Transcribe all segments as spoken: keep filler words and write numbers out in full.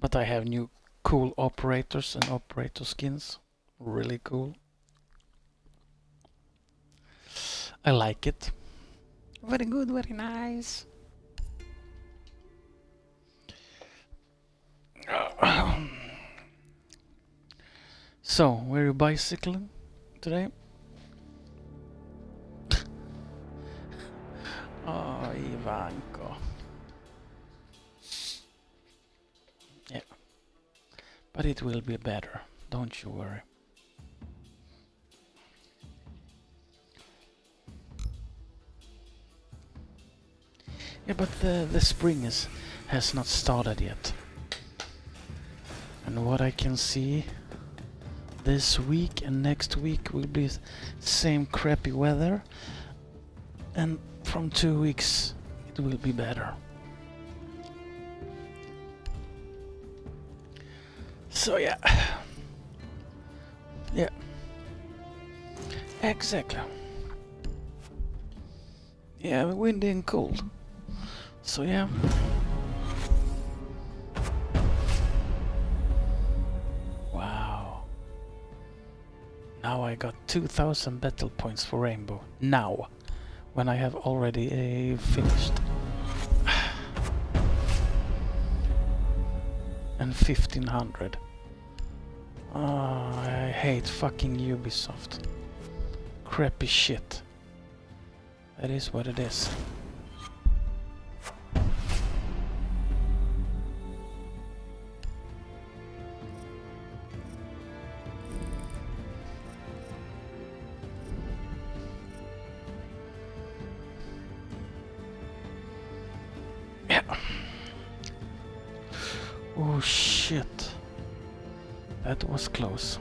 But I have new cool operators and operator skins. Really cool. I like it. Very good, very nice. So, were you bicycling today? Oh, Ivanko. Yeah. But it will be better, don't you worry. Yeah, but the, the spring is, has not started yet. And what I can see, this week and next week will be same crappy weather. And from two weeks it will be better. So yeah. Yeah. Exactly. Yeah, windy and cold. So yeah. Wow. Now I got two thousand battle points for Rainbow. Now. When I have already uh, finished. And fifteen hundred. Oh, I hate fucking Ubisoft. Crappy shit. That is what it is. Oh shit, that was close.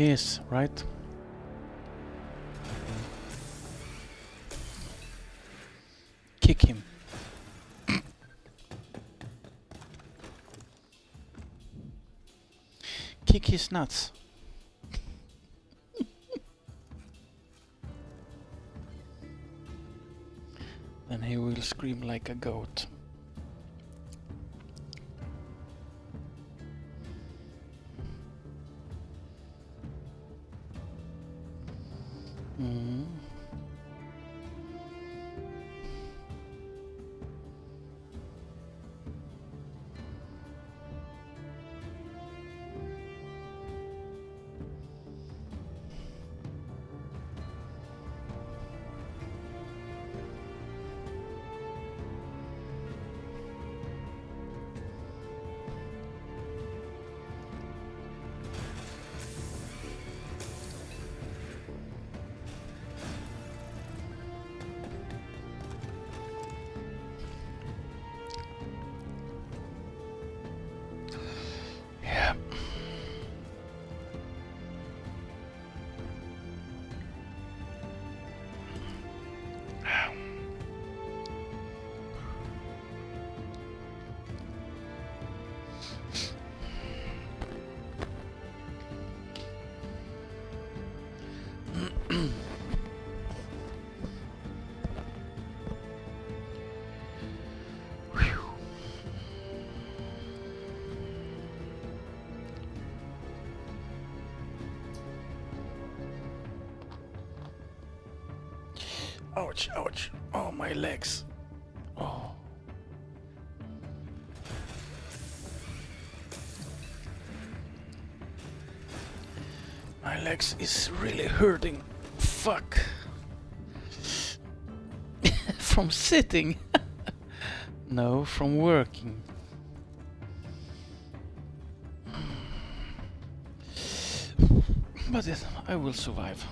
He is, right? Kick him. Kick his nuts. Then he will scream like a goat. Ouch, ouch. Oh, my legs. Oh. My legs is really hurting. fuck? From sitting? No, from working. But it, I will survive.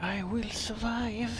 I will survive.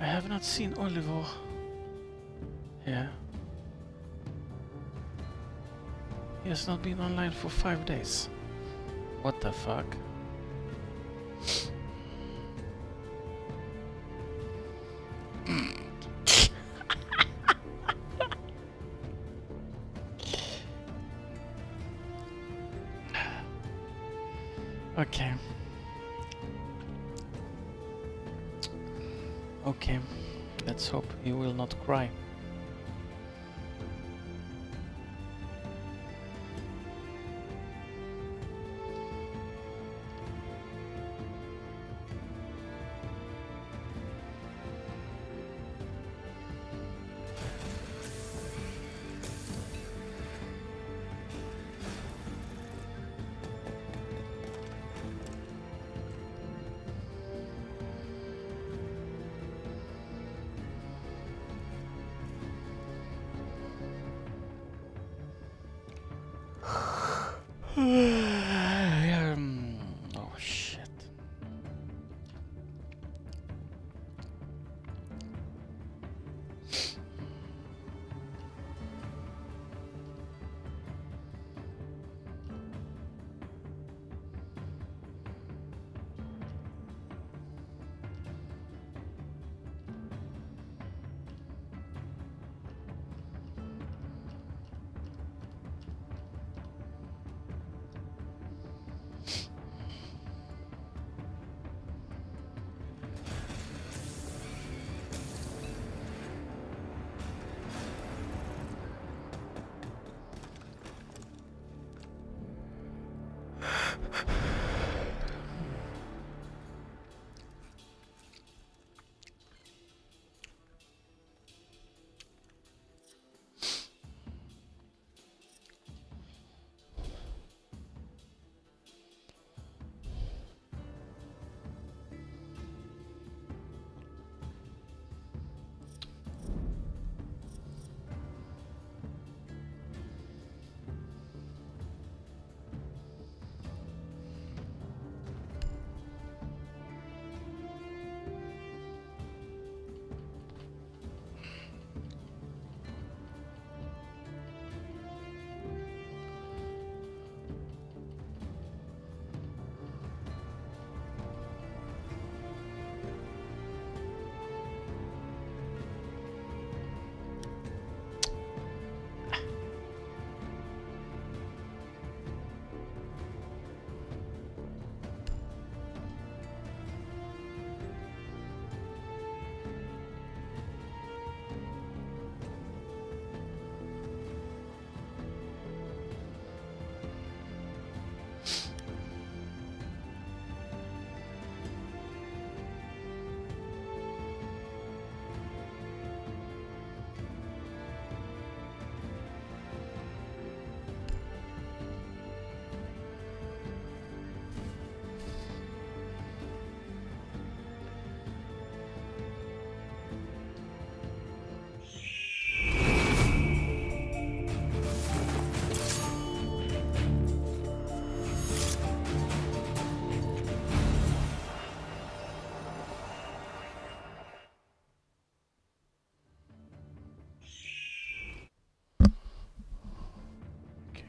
I have not seen Oliver here. He has not been online for five days. What the fuck? Okay. Okay, let's hope he will not cry.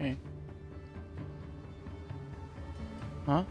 Okay. Huh?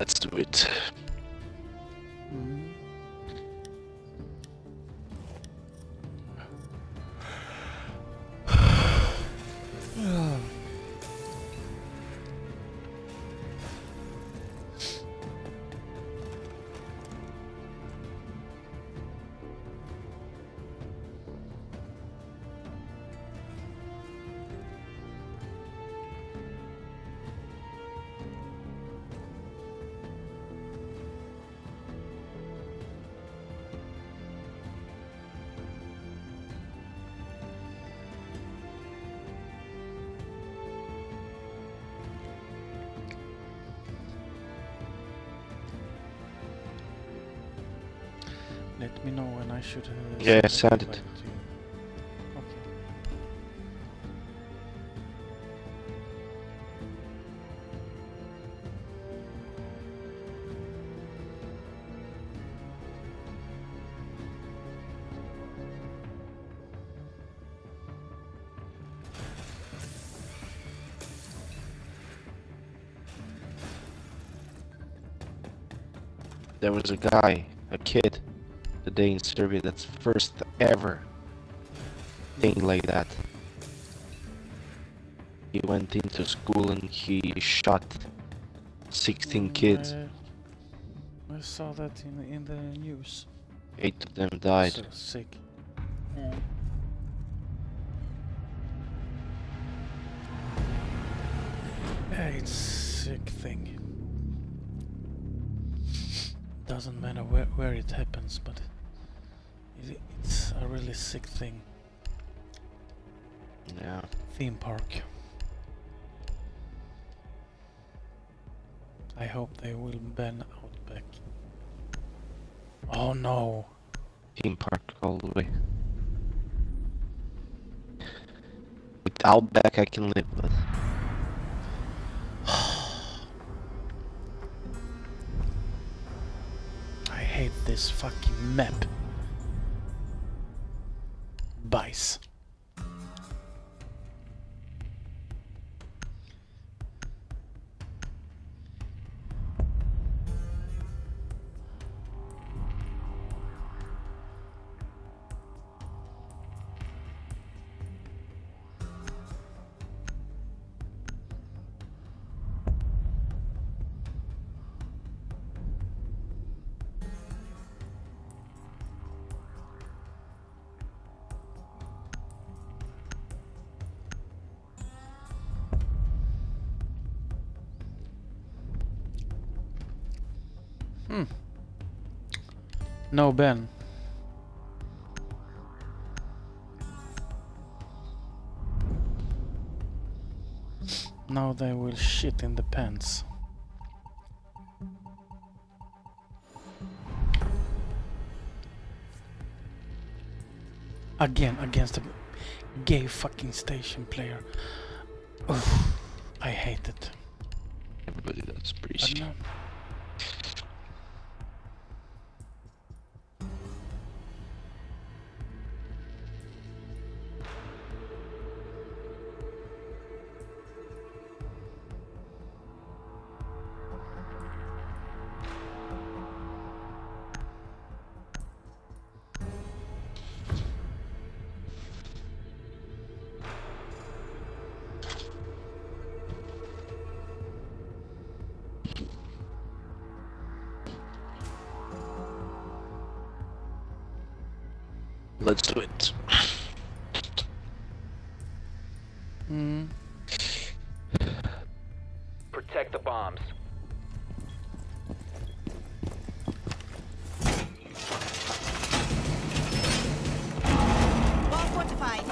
Let's do it. Let me know when I should... Uh, yeah, I sent it. There was a guy, a kid. The day in Serbia, that's first ever thing like that. He went into school and he shot sixteen kids. I, I saw that in in the news. Eight of them died. So sick. Yeah. Yeah, it's a sick thing. Doesn't matter where where it happens, but. It's a really sick thing. Yeah. Theme park. I hope they will ban Outback. Oh no. Theme park all the way. With Outback I can live with. I hate this fucking map. Vice. No Ben. Now they will shit in the pants. Again against a gay fucking station player. Ugh, I hate it. Everybody that's Breezy. Let's do it. Mm. Protect the bombs. Bomb fortified.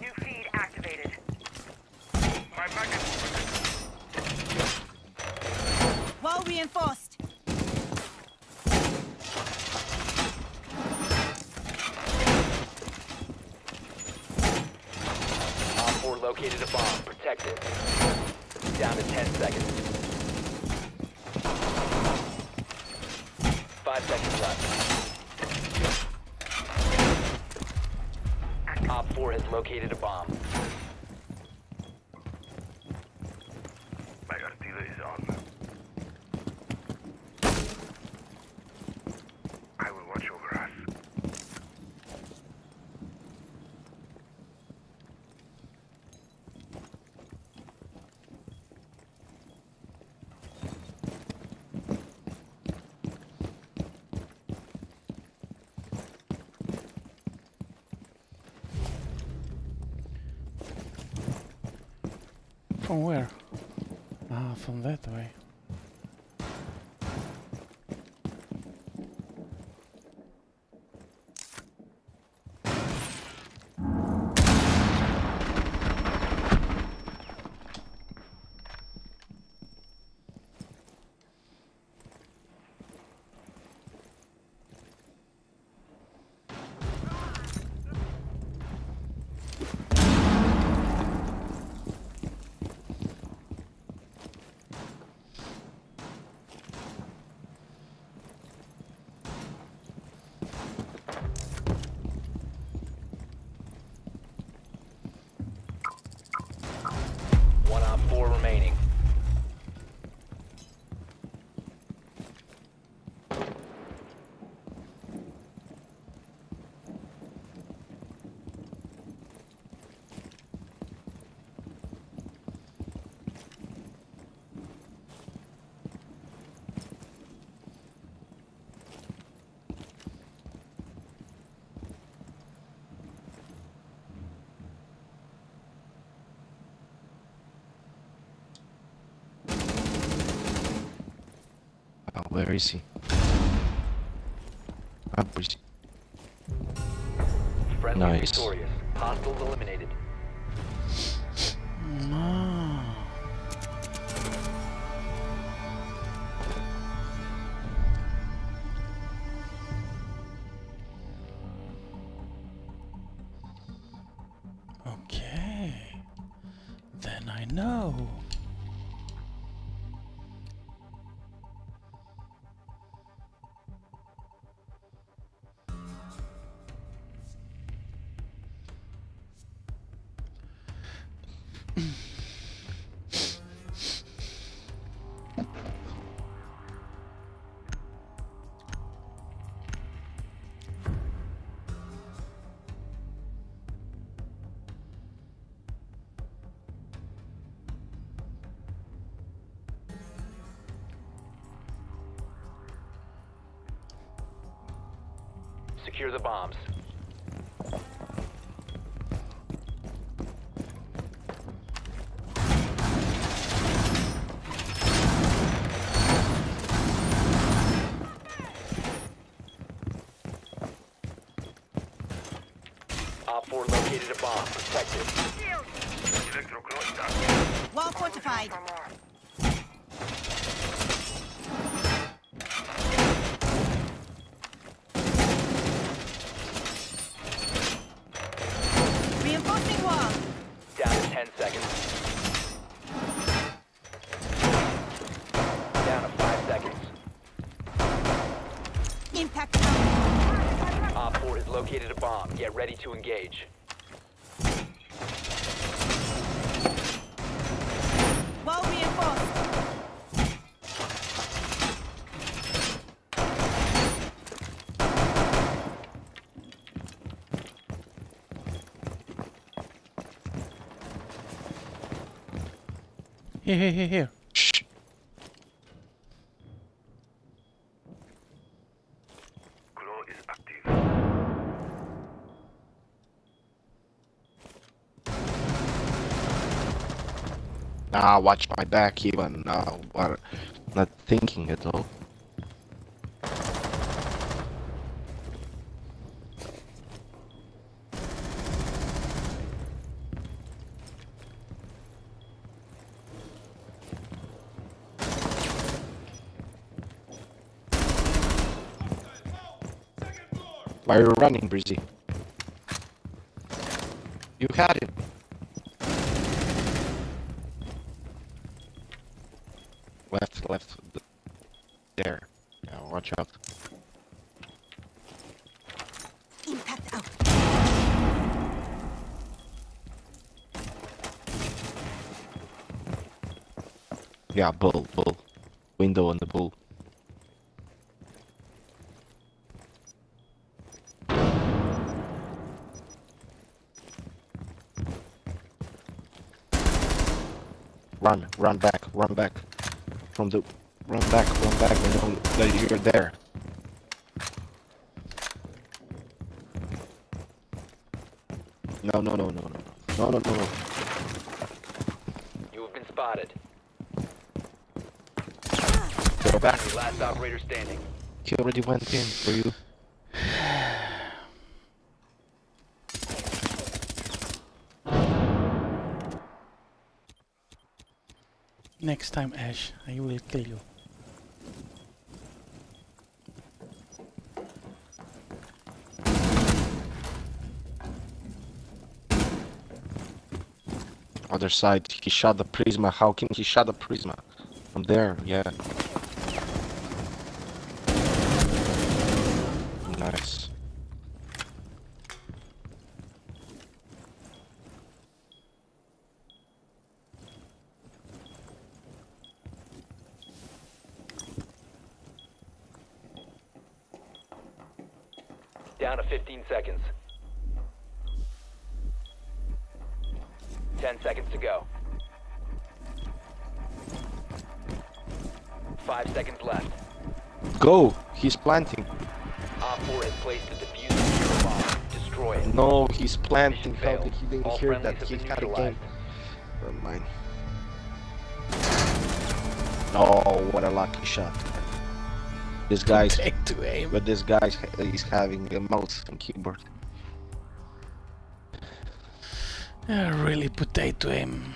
New feed activated. My bucket. Well reinforced. Located a bomb. Protect it. Down to ten seconds. Five seconds left. Op four has located a bomb. My artillery is on. I will watch over us. From where? Ah, from that way. Where is he? Ah, Breezy. Friendly victorious. Hostiles eliminated. No. Okay. Then I know. Secure the bombs. Op four located a bomb. Protected. Well fortified. Located a bomb. Get ready to engage. Well reinforced. Here, here, here, here. Shh. Nah, watch my back even now, but not thinking at all. Why are you running, Breezy? You had it. Left, left, there. Yeah, watch out. Impact out. Yeah, bull, bull. Window on the bull. Run, run back, run back from the run back, run back, and don't that you're there. No, no, no, no, no, no, no, no, no. You have been spotted. Go back. Your last operator standing. He already went in for you. Next time, Ash, I will kill you. Other side, he shot the Prisma. How can he shot the Prisma? From there, yeah. Nice. Down to fifteen seconds. ten seconds to go. five seconds left. Go! He's planting. Op four has placed the defuse bomb. Destroy it. No, he's planting. How did he didn't hear that? He had a game. Never mind. Oh, what a lucky shot. This guy's to aim. But this guy is having a mouse and keyboard. Uh, really potato aim.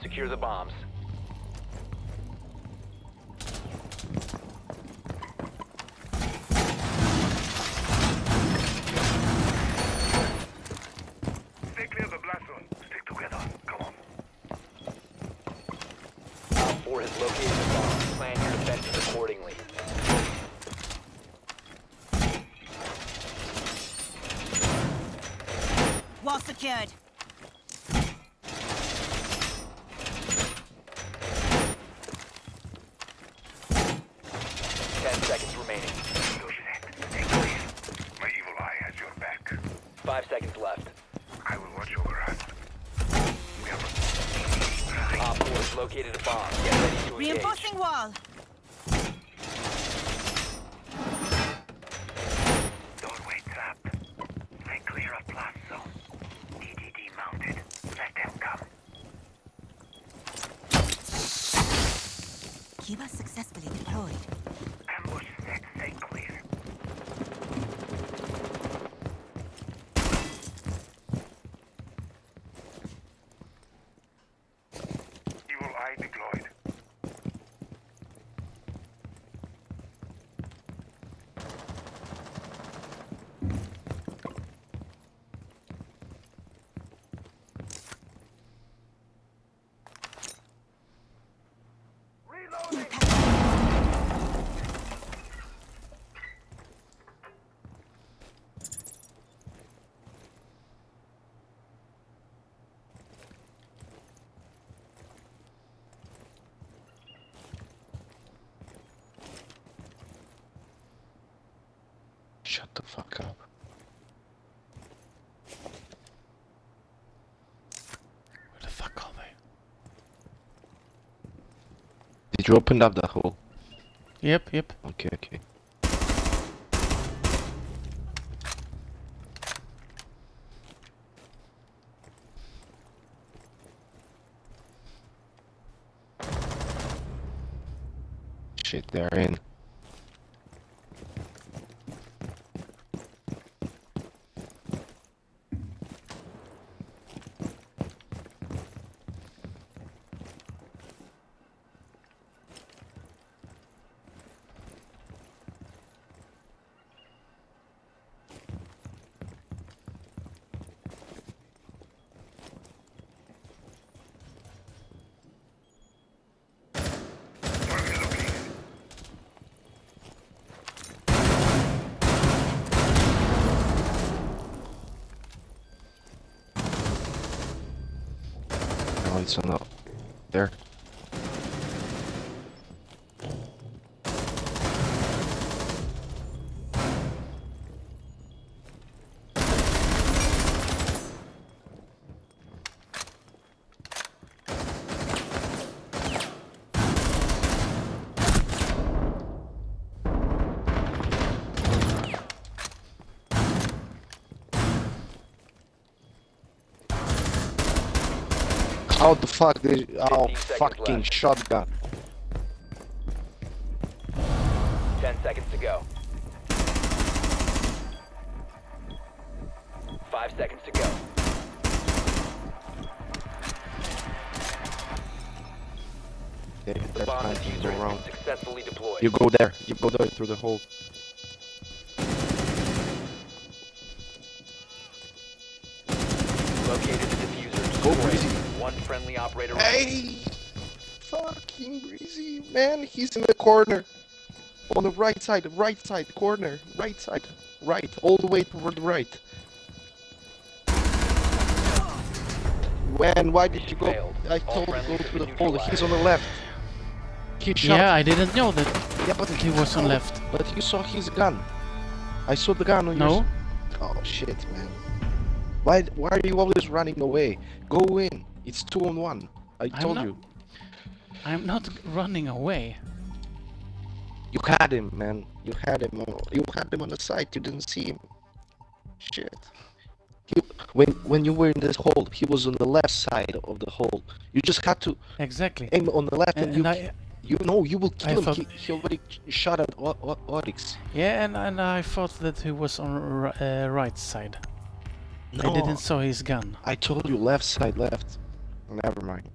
Secure the bombs. Stay clear of the blast zone. Stick together. Come on. Op four has located the bomb. Plan your defenses accordingly. Wall secured. Cuba successfully deployed. Ambush set, stay clear. Evil eye deployed. Shut the fuck up. Where the fuck are they? Did you open up that hole? Yep, yep. Okay, okay. Shit, they're in. Up there. How the fuck did oh fucking left. Shotgun? Ten seconds to go. Five seconds to go. Yeah, the bomb diffuser has been successfully deployed. You go there. You go there through the hole. Located the diffuser. Go crazy. One friendly operator. Hey! Fucking Breezy, man, he's in the corner. On the right side, right side, corner, right side, right, all the way toward the right. When, why did you go? I told you to go through the hole, he's on the left. He shot. Yeah, I didn't know that. Yeah, but he was on left. But you saw his gun. I saw the gun on no. your... Oh, shit, man. Why, why are you always running away? Go in. It's two on one. I told I'm not, you. I'm not running away. You had him, man. You had him. On, you had him on the side. You didn't see him. Shit. You, when when you were in this hole, he was on the left side of the hole. You just had to exactly aim on the left, and, and, and you I, you know you will kill I him. Thought... He, he already shot at Oryx. Yeah, and and I thought that he was on uh, right side. No. I didn't saw his gun. I told you left side left. Never mind.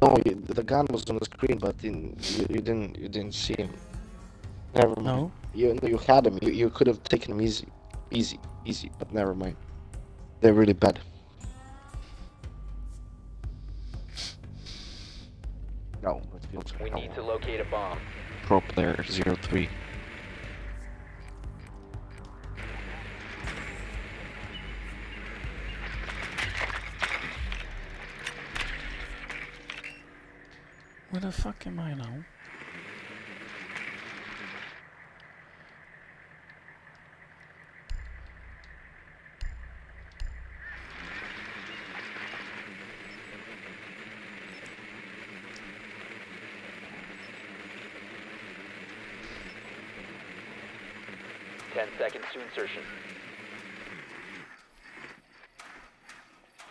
No, you, the gun was on the screen, but in, you, you didn't you didn't see him. Never mind. No. You you had him. You, you could have taken him easy, easy, easy. But never mind. They're really bad. No. We need to locate a bomb. Pro player zero three. Where the fuck am I now? Ten seconds to insertion.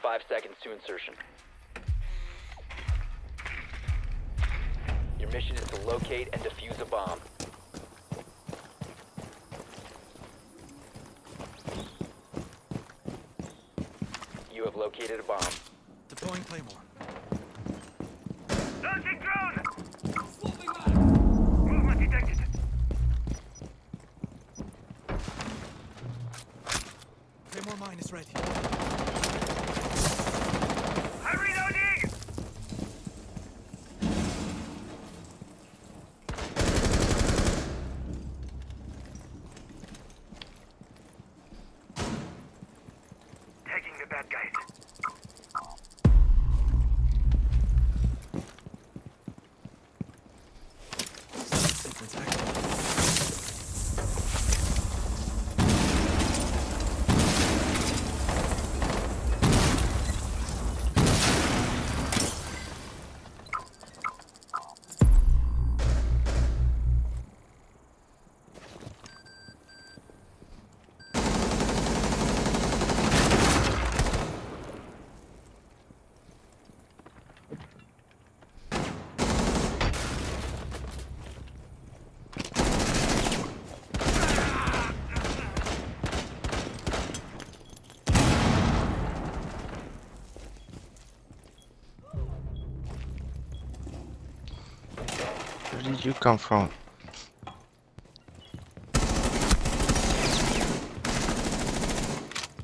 Five seconds to insertion. Your mission is to locate and defuse a bomb. You have located a bomb. Deploying Claymore. Launching drone! Moving on! Movement detected. Claymore mine is ready. I'm reloading! Where did you come from?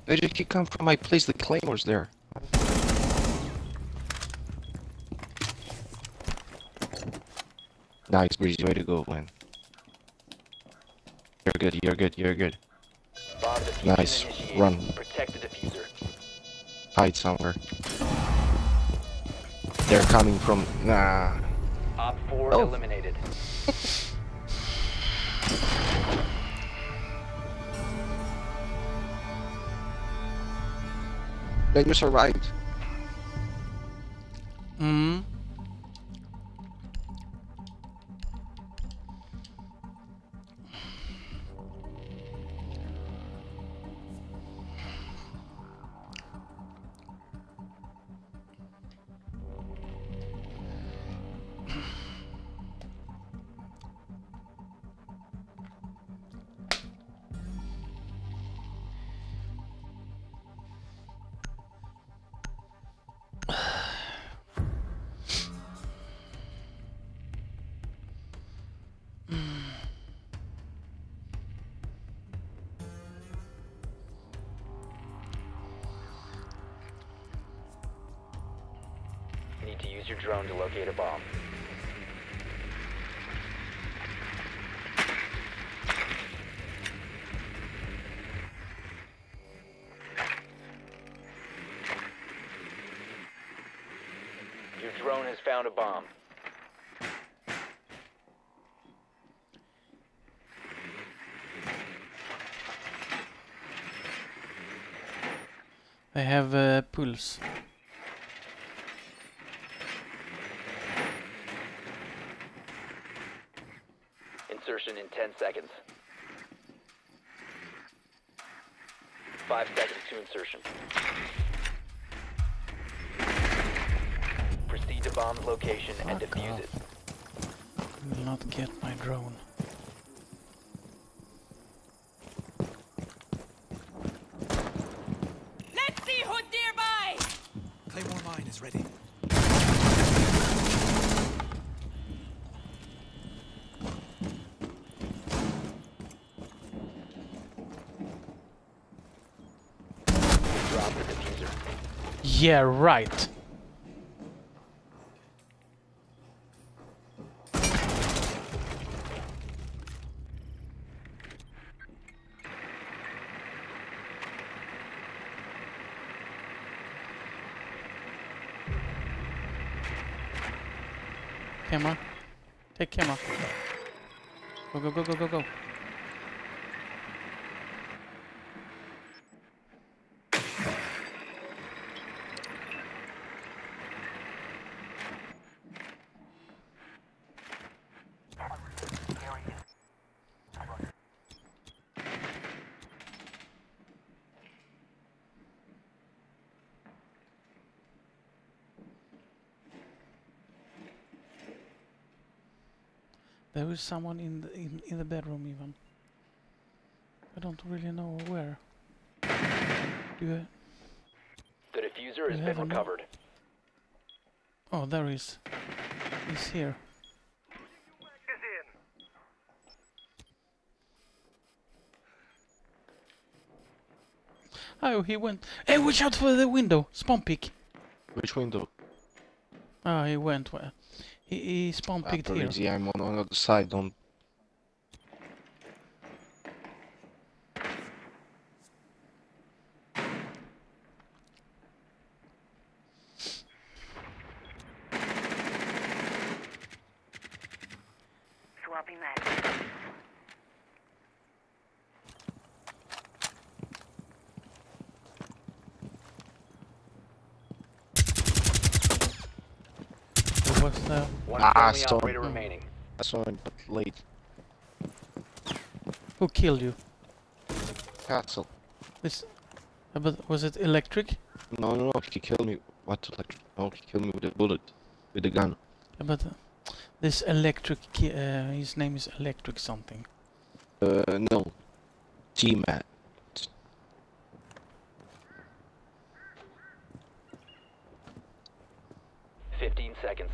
Where did you come from? I placed the Claymore's there. Nice, Breezy, way to go, man. You're good, you're good, you're good. Nice, run. Protect the diffuser. Hide somewhere. They're coming from... Nah. Op four oh. eliminated. Then you survived. Mm-hmm. Drone to locate a bomb. Your drone has found a bomb. I have a pulse. ten seconds. Five seconds to insertion. Proceed to bomb location Fuck and defuse off. it. I will not get my drone. Let's see who's nearby! Claymore mine is ready. Yeah, right. Camera. Take camera. Go, go, go, go, go, go. There is someone in the in, in the bedroom, even. I don't really know where. Do you, the diffuser has been recovered. Oh, there is. He's here. Oh, he went. Hey, watch out for the window. Spawn pick. Which window? Ah, oh, he went where? He, he spawn picked here. Easy, I'm on, on the other side, don't... Swapping that. What's that? Ah, stop. Remaining. I saw him, but late. Who killed you? Castle. This, uh, but was it electric? No, no, no. He killed me. What electric? Oh, he killed me with a bullet, with a gun. Yeah, but uh, this electric. Uh, his name is Electric something. Uh, no. T-Man. Fifteen seconds.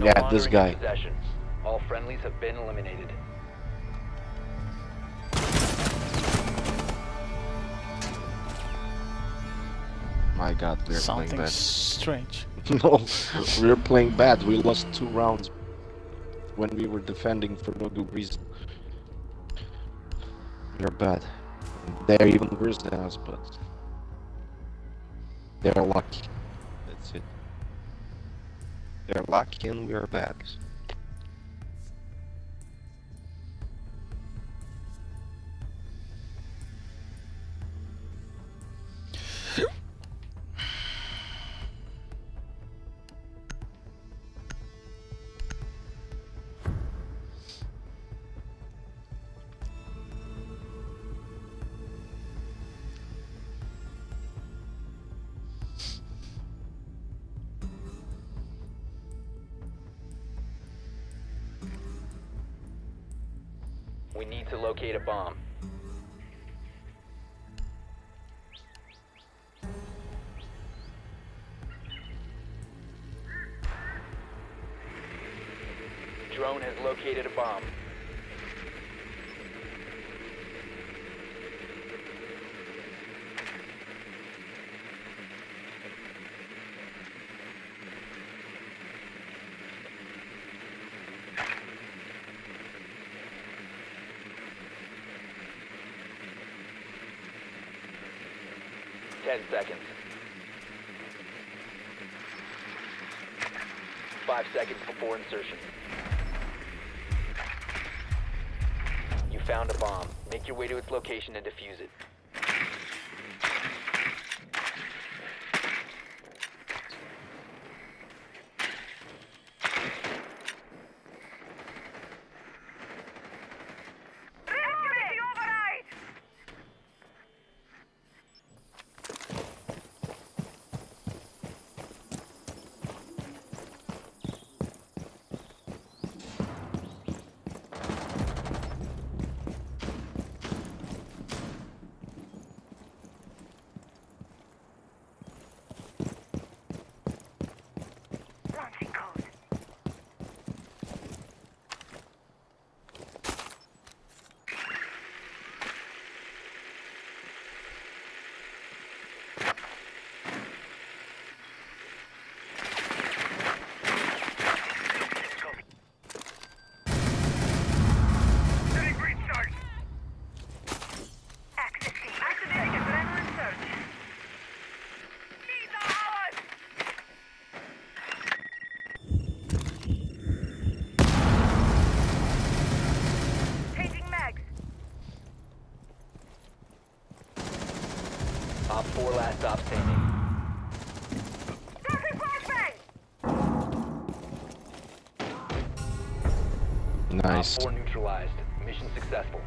no yeah, this guy. Possession. All friendlies have been eliminated. My God, we're Something playing bad. Strange. No, we're playing bad. We lost two rounds when we were defending for no good reason. We're bad. They're even worse than us, but they're lucky. That's it. They're lucky and we're bad. We need to locate a bomb. Drone has located a bomb. ten seconds. Five seconds before insertion. You found a bomb. Make your way to its location and defuse it. Four last stop standing. Nice. Four neutralized. Mission successful.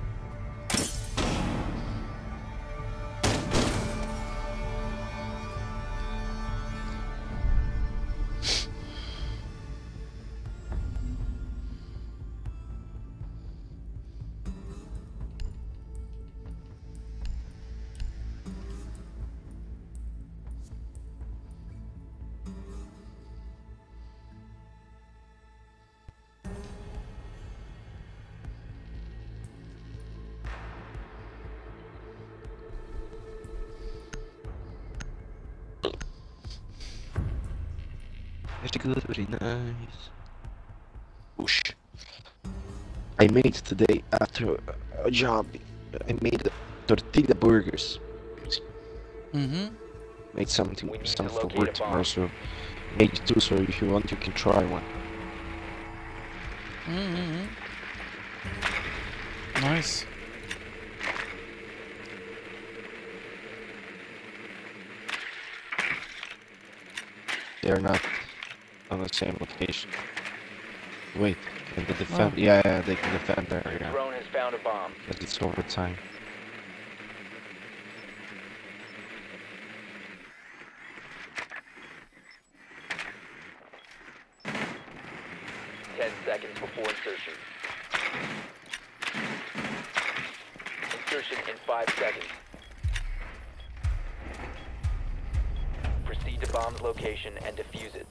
Good, very nice. Whoosh. I made today after a job. I made tortilla burgers. Mm-hmm. Made something, some for work tomorrow. So made two. So if you want, you can try one. Mm-hmm. Nice. They're not on the same location. Wait, can they defend? Oh. Yeah, yeah, they can defend their area. The drone has found a bomb. But it's overtime. Ten seconds before insertion. Insertion in five seconds. Proceed to bomb's location and defuse it.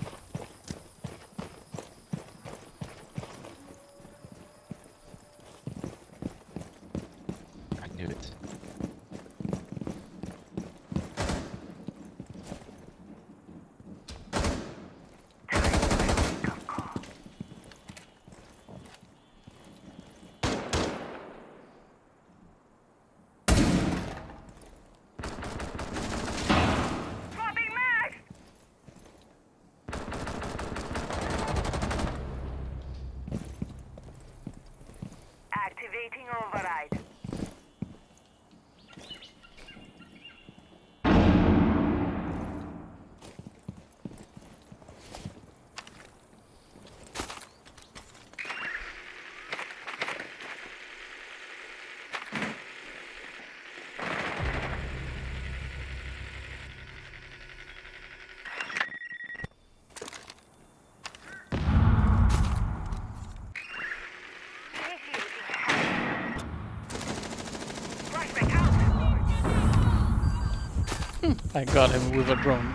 I got him with a drone.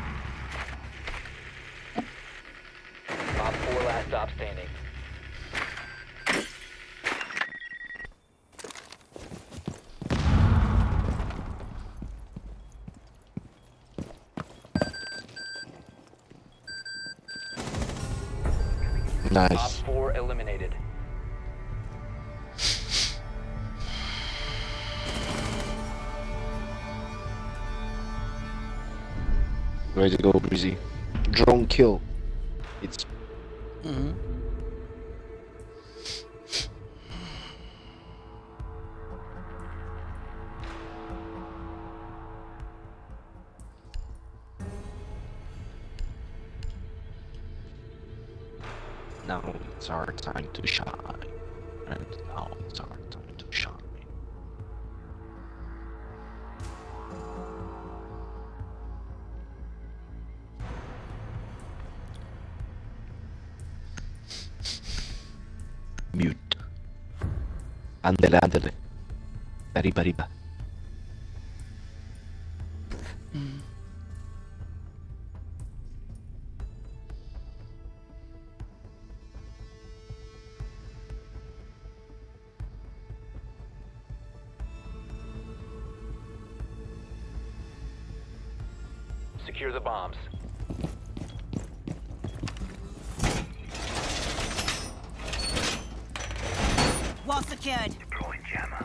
Op four, last stop standing. Nice. Op four eliminated. Way to go, Breezy. Drone kill. It's. Mm-hmm. Now it's our time to shine. And now it's our time to shine. Mute. Andele, andele. Arriba, arriba. Secure the bombs. Wall secured. Deploying jammer.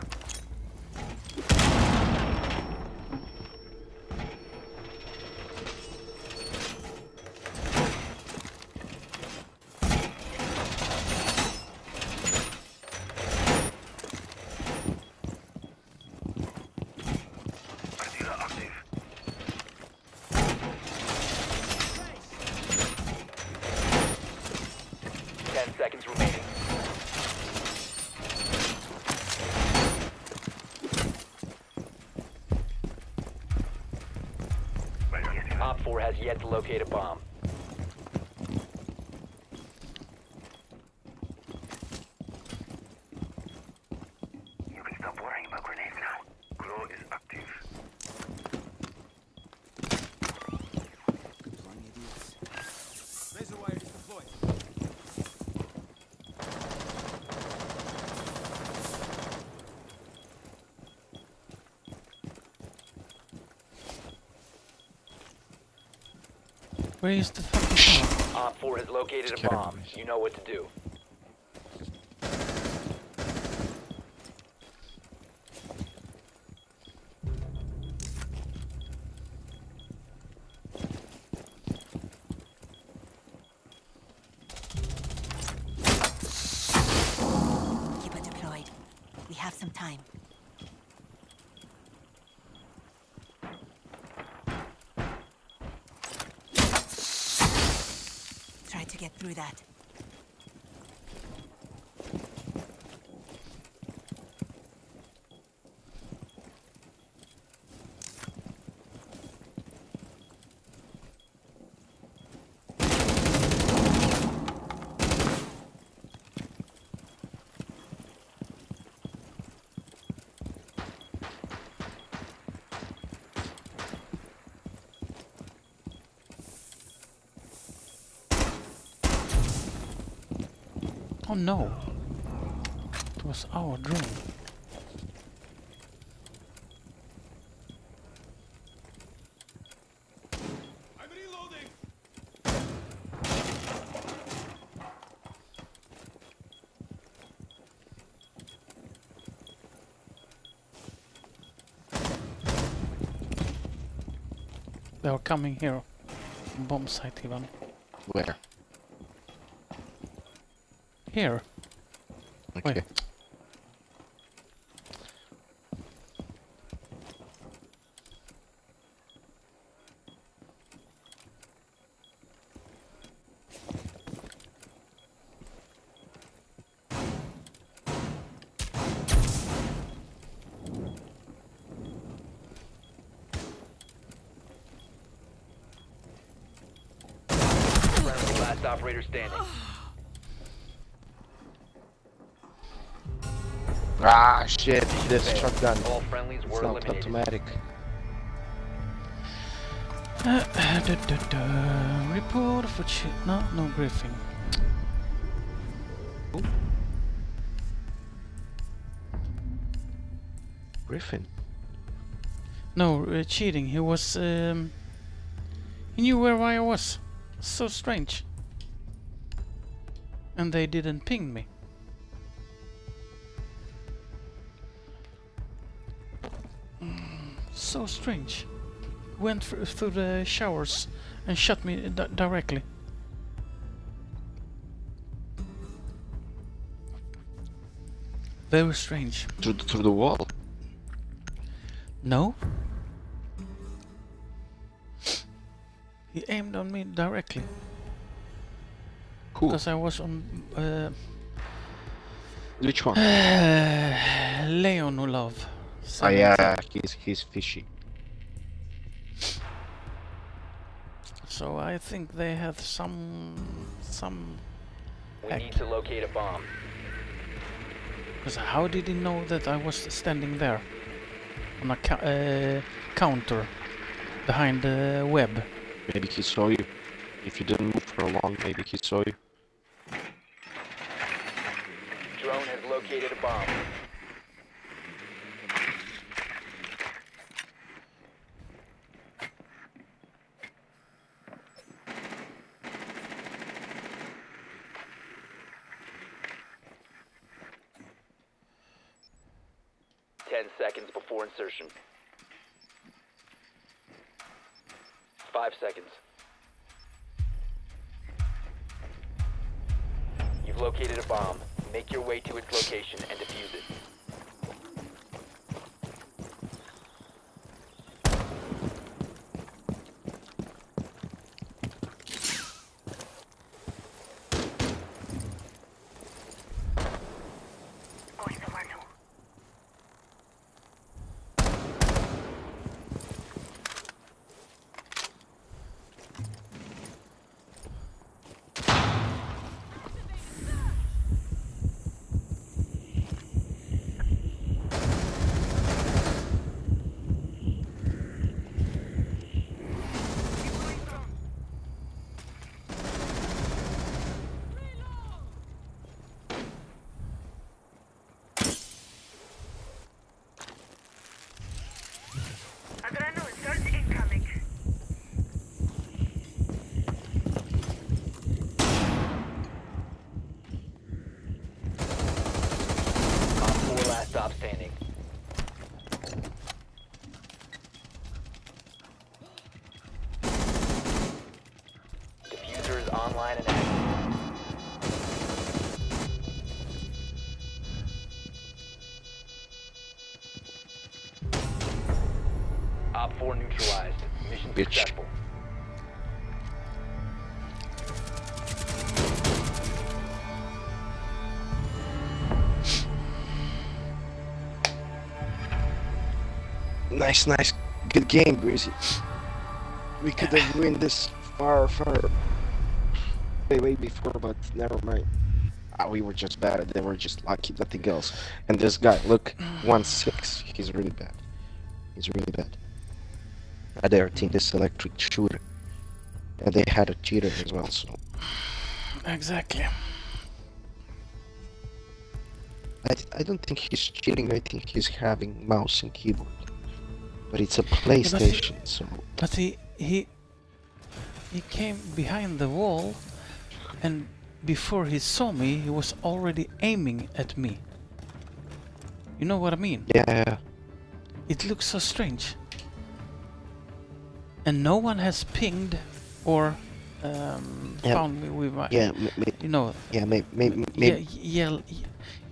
Seconds remaining. Op four has yet to locate a bomb. Where is the fucking bomb? Op four has located a bomb. You know what to do. Keep it deployed. We have some time. To get through that. Oh no, it was our drone. I'm reloading. They are coming here. Bomb site, Ivan. Where? Here. Okay. Wait. Last operator standing. Ah shit, this shotgun. All friendlies were eliminated. It's not automatic. Uh, uh, da, da, da. Report for shit. No, no griefing. Oh. Griffin? No, uh, cheating. He was. Um, he knew where I was. So strange. And they didn't ping me. Mm, so strange. Went through, through the showers and shot me d directly. Very strange. Through the, through the wall? No. He aimed on me directly. Cool. Because I was on... Uh, Which one? Uh, Leonulov. Ah, yeah, he's, he's fishy. So I think they have some some. We need to locate a bomb. Because how did he know that I was standing there on a ca uh, counter behind the web? Maybe he saw you. If you didn't move for long, maybe he saw you. Drone has located a bomb. ten seconds before insertion. five seconds. You've located a bomb. Make your way to its location and defuse it. Op four neutralized. Mission Bitch. Successful. Nice, nice. Good game, Breezy. We could have win this far, far. Way, way before, but never mind. Ah, we were just bad. They were just lucky, nothing else. And this guy, look, one six. He's really bad. He's really bad. I dare think this electric shooter, and they had a cheater as well. So exactly. I th I don't think he's cheating. I think he's having mouse and keyboard, but it's a PlayStation. Yeah, but he, so. But he he he came behind the wall, and before he saw me, he was already aiming at me. You know what I mean? Yeah. It looks so strange. And no one has pinged or um, yeah. found me with my, yeah, you know, yeah, may, may, may, ye yellow,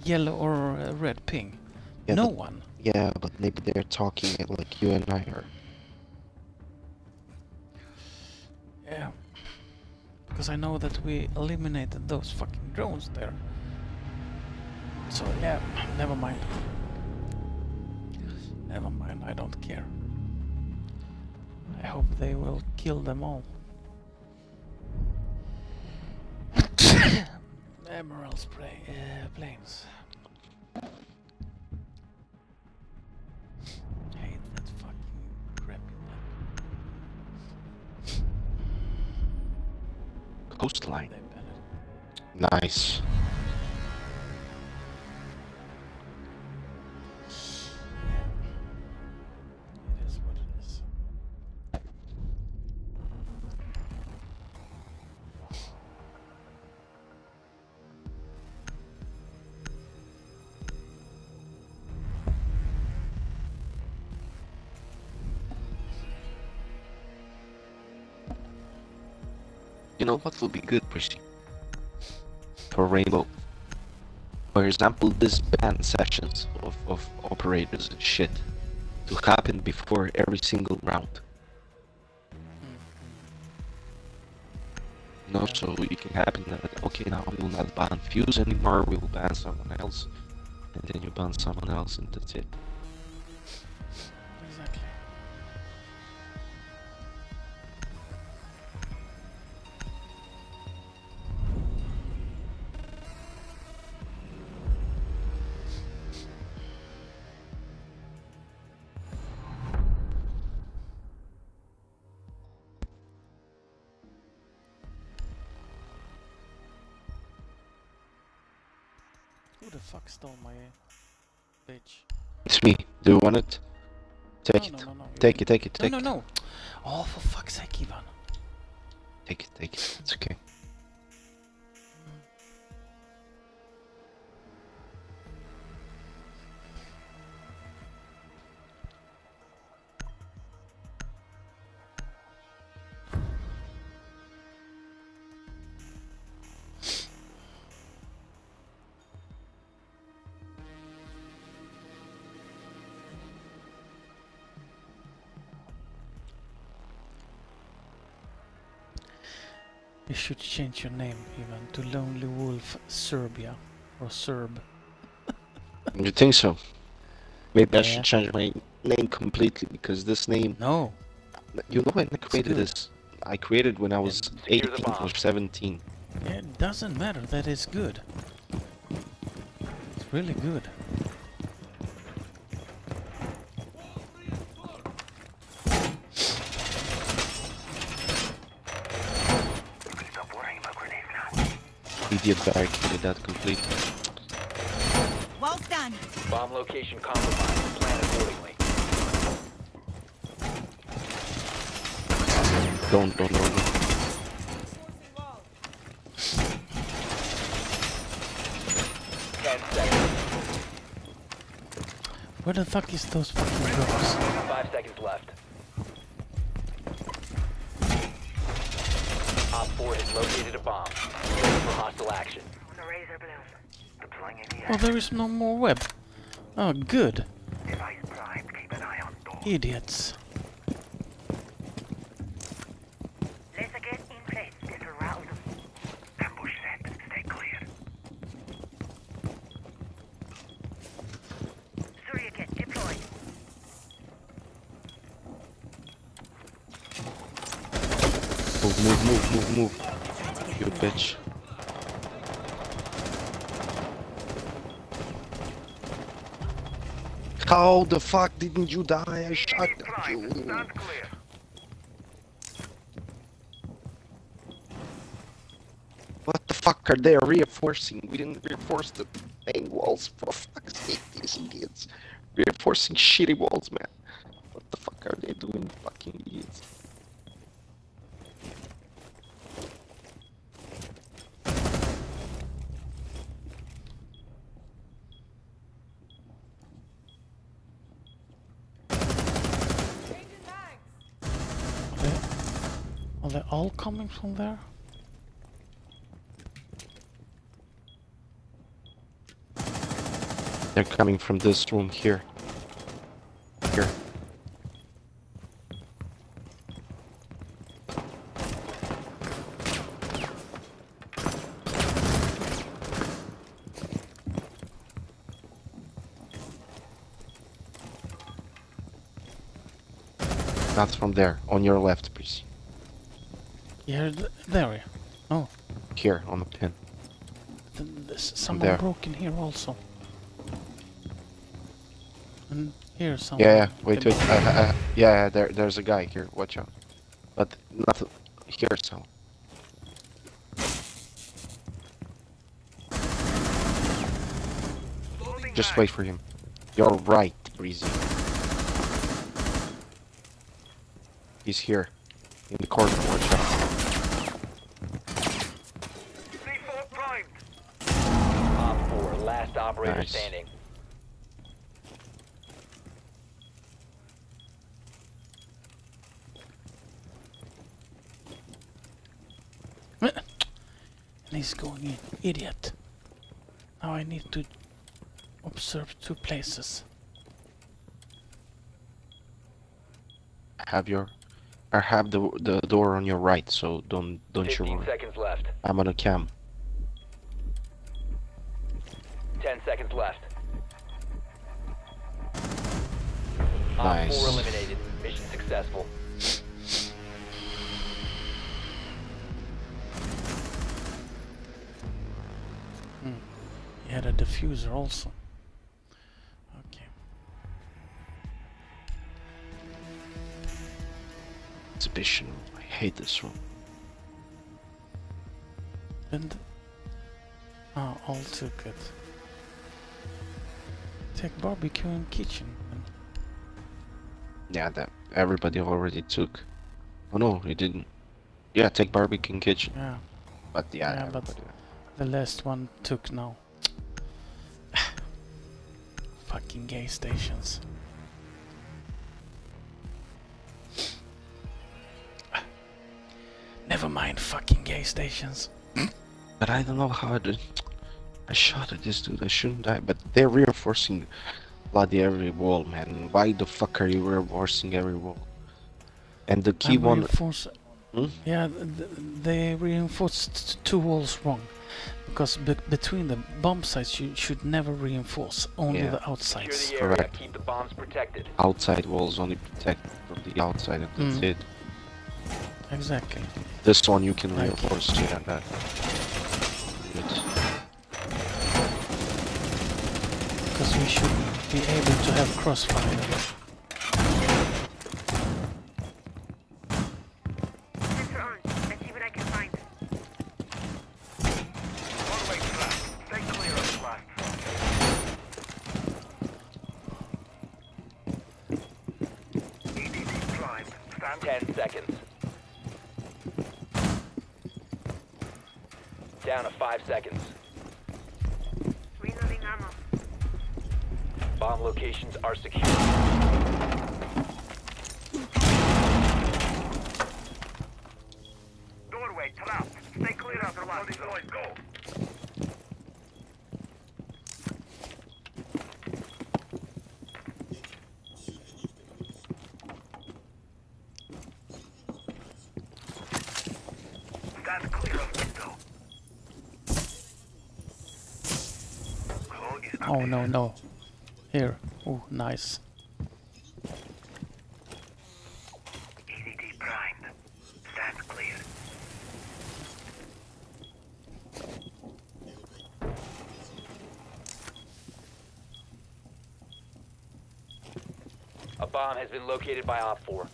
yellow or uh, red ping. Yeah, no but, one. Yeah, but maybe they're talking like you and I are. Yeah, because I know that we eliminated those fucking drones there. So yeah, never mind. Never mind. I don't care. I hope they will kill them all. Emeralds play, uh, planes. Hate that fucking crappy map. coastline. Nice. You know what would be good, Percy? For Rainbow. For example, this ban sessions of, of operators and shit to happen before every single round. Mm-hmm. No, so it can happen that, okay, now we will not ban Fuse anymore, we will ban someone else. And then you ban someone else and that's it. Exactly. Stole my page. It's me. Do you want it? Take no, it. No, no, no. Take it, take it, take no, it. No, no, no. Oh, for fuck's sake, Ivan. Take it, take it. It's okay. You should change your name, Ivan, to Lonely Wolf Serbia, or Serb. You think so? Maybe yeah. I should change my name completely, because this name... No! You know when I created this? I created when I was and eighteen or seventeen. Yeah, it doesn't matter, that is good. It's really good. Idiot barricaded that completely. Well done. Bomb location compromised. Plan accordingly. Don't, don't, don't. Where the fuck is those fucking drops? Five seconds left. Op four has located a bomb. Hostile action. Oh, there is no more web. Oh, good. Idiots. Let's get in place. Get around. Ambush set. Stay clear. Surya kit deployed. Move, move, move, move, move. You bitch. How the fuck didn't you die? I shot at you. What the fuck are they reinforcing? We didn't reinforce the main walls, for fuck's sake, these idiots. Reinforcing shitty walls, man. What the fuck are they doing, fucking idiots? They're all coming from there? They're coming from this room here. Here. That's from there, on your left, please. Yeah, there we are. Oh. Here, on the pin. Th there's someone there. Broke in here also. And here someone... Yeah, yeah. Wait, wait. Uh, uh, yeah, there, there's a guy here. Watch out. But not here, so... Just wait for him. You're right, Breezy. He's here. In the corner, watch out. Op four, last operator nice. standing. He's going in, idiot. Now I need to observe two places. Have your, I have the the door on your right, so don't don't you worry. Seconds left. I'm on a cam. Ten seconds left. Nice. Op four eliminated. Mission successful. Had a diffuser also. Okay. Exhibition. I hate this one. And ah, oh, all took it. Take barbecue and kitchen. Yeah, that everybody already took. Oh no, you didn't. Yeah, take barbecue and kitchen. Yeah. But yeah. Yeah, but the last one took now. Fucking gas stations. Never mind, fucking gas stations. But I don't know how I did. I shot at this dude. I shouldn't die. But they're reinforcing bloody every wall, man. Why the fuck are you reinforcing every wall? And the key I'm one. Hmm? Yeah, th they reinforced two walls wrong. Because be between the bomb sites, you should never reinforce, only yeah. the outsides. The Correct. Keep the bombs protected. Outside walls only protect from the outside, and that's mm. it. Exactly. This one you can reinforce, okay. yeah, that. Because we should be able to have crossfire. ten seconds. Down to five seconds. Reloading ammo. Bomb locations are secure. Doorway, come out. Stay clear of the last noise, go. Oh no no! Here, oh nice. E D D primed. Stand clear. A bomb has been located by Op four.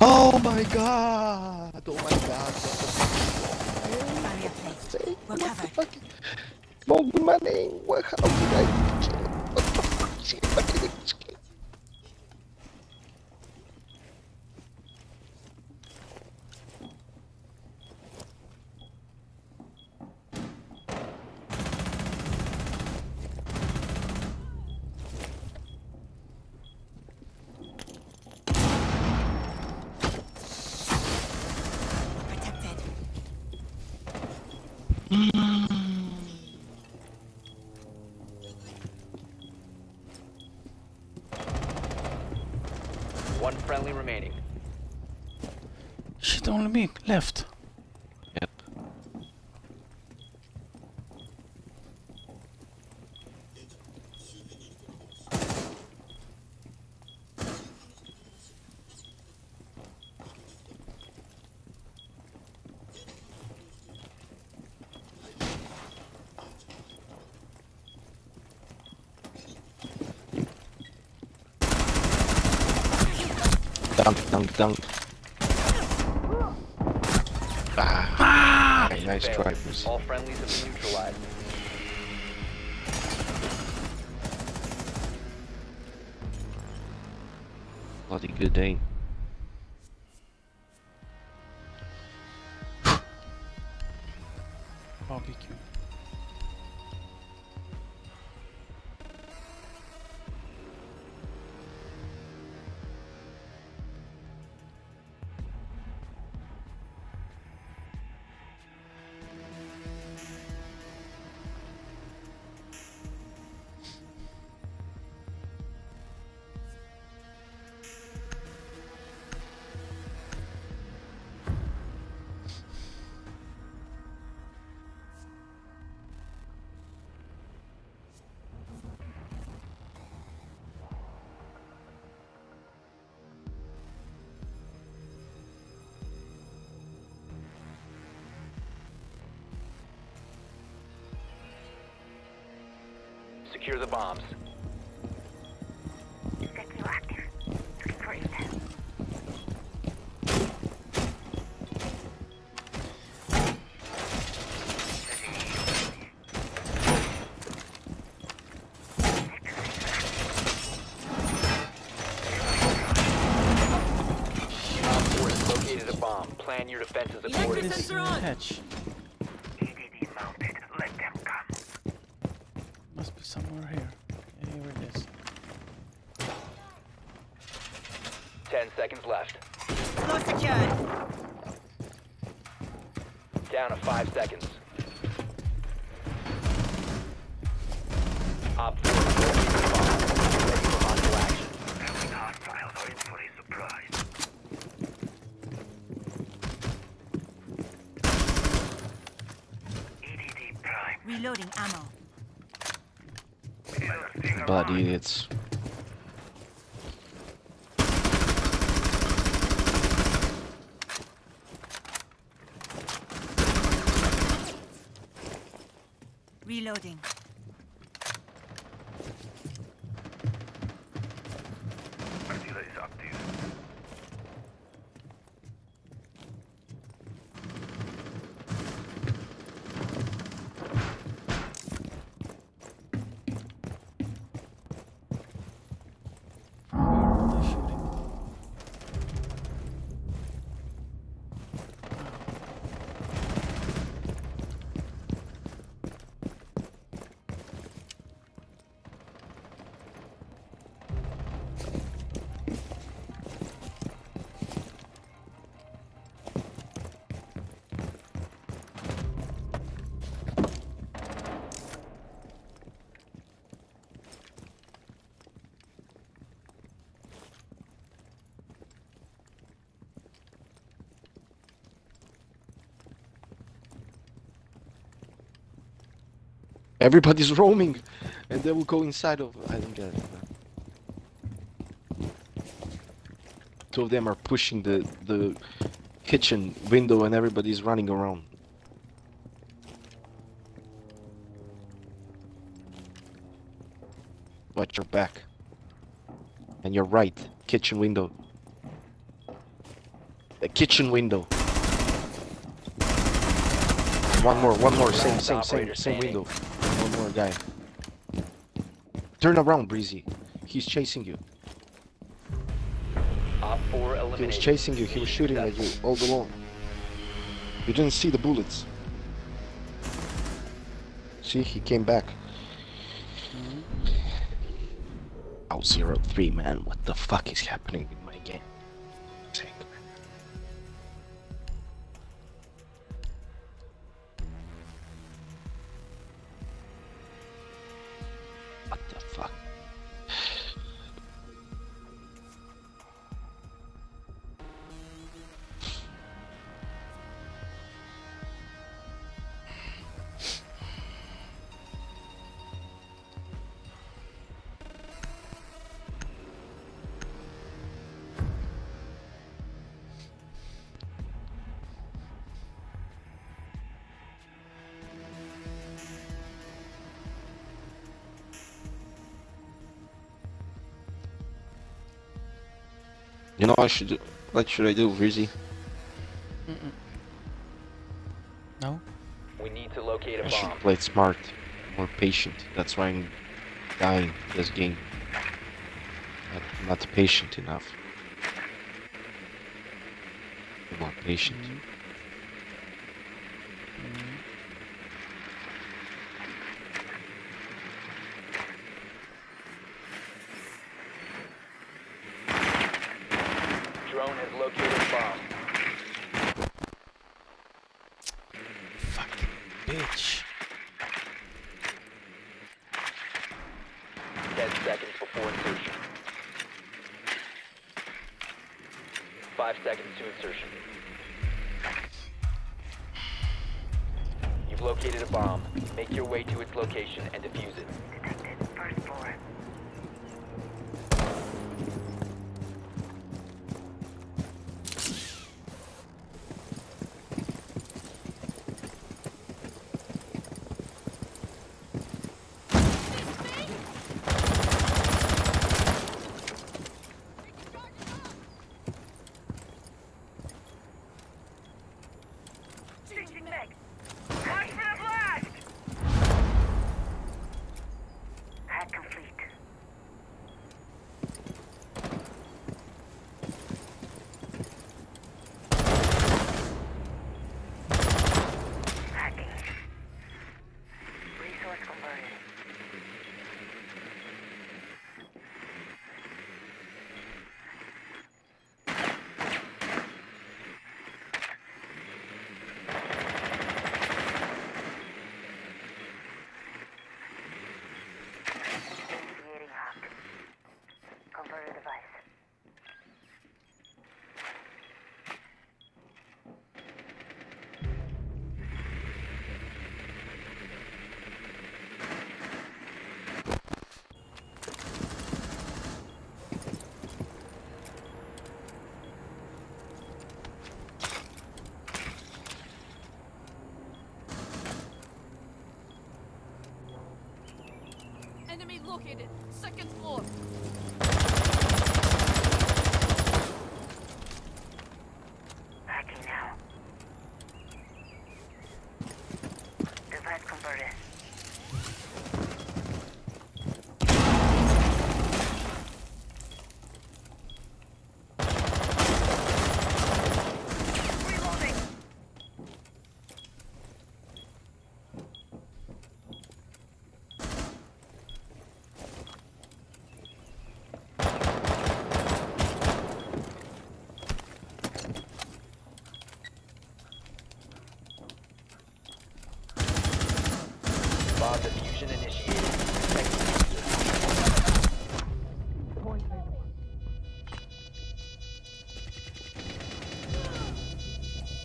Oh my god! Oh my god! What the fuck? No money! What? How did I? What the fuck? Shit! What did I? One friendly remaining. Shit, only me left. Yep. dunk, dunk, dunk. Ah, ah! Nice drivers. All friendlies have been neutralized. Bloody good day. Barbecue. Secure the bombs. Force located a bomb. Plan your defenses accordingly. Catch. Somewhere here. Here it is. Ten seconds left. Close secured. Down to five seconds. Op four ready for hostile action. Having hostiles are in for a surprise. E D D prime. Reloading ammo. Blood idiots. Reloading. Everybody's roaming, and they will go inside of. I don't get it. Two of them are pushing the the kitchen window, and everybody's running around. Watch your back and your right kitchen window. The kitchen window. One more, one more, same, same, same, same window. Guy. Turn around, Breezy. He's chasing you. He was chasing you. He was shooting at you all along. You didn't see the bullets. See, he came back. Out zero three, man. What the fuck is happening in my game? Sick. You know what I should do? What should I do, Breezy? Mm -mm. No? We need to locate a bomb. I should play it smart, more patient. That's why I'm dying this game. Not, not patient enough. More patient. Mm -hmm. Mm -hmm. Located. Second floor. Hacking now. Device converted.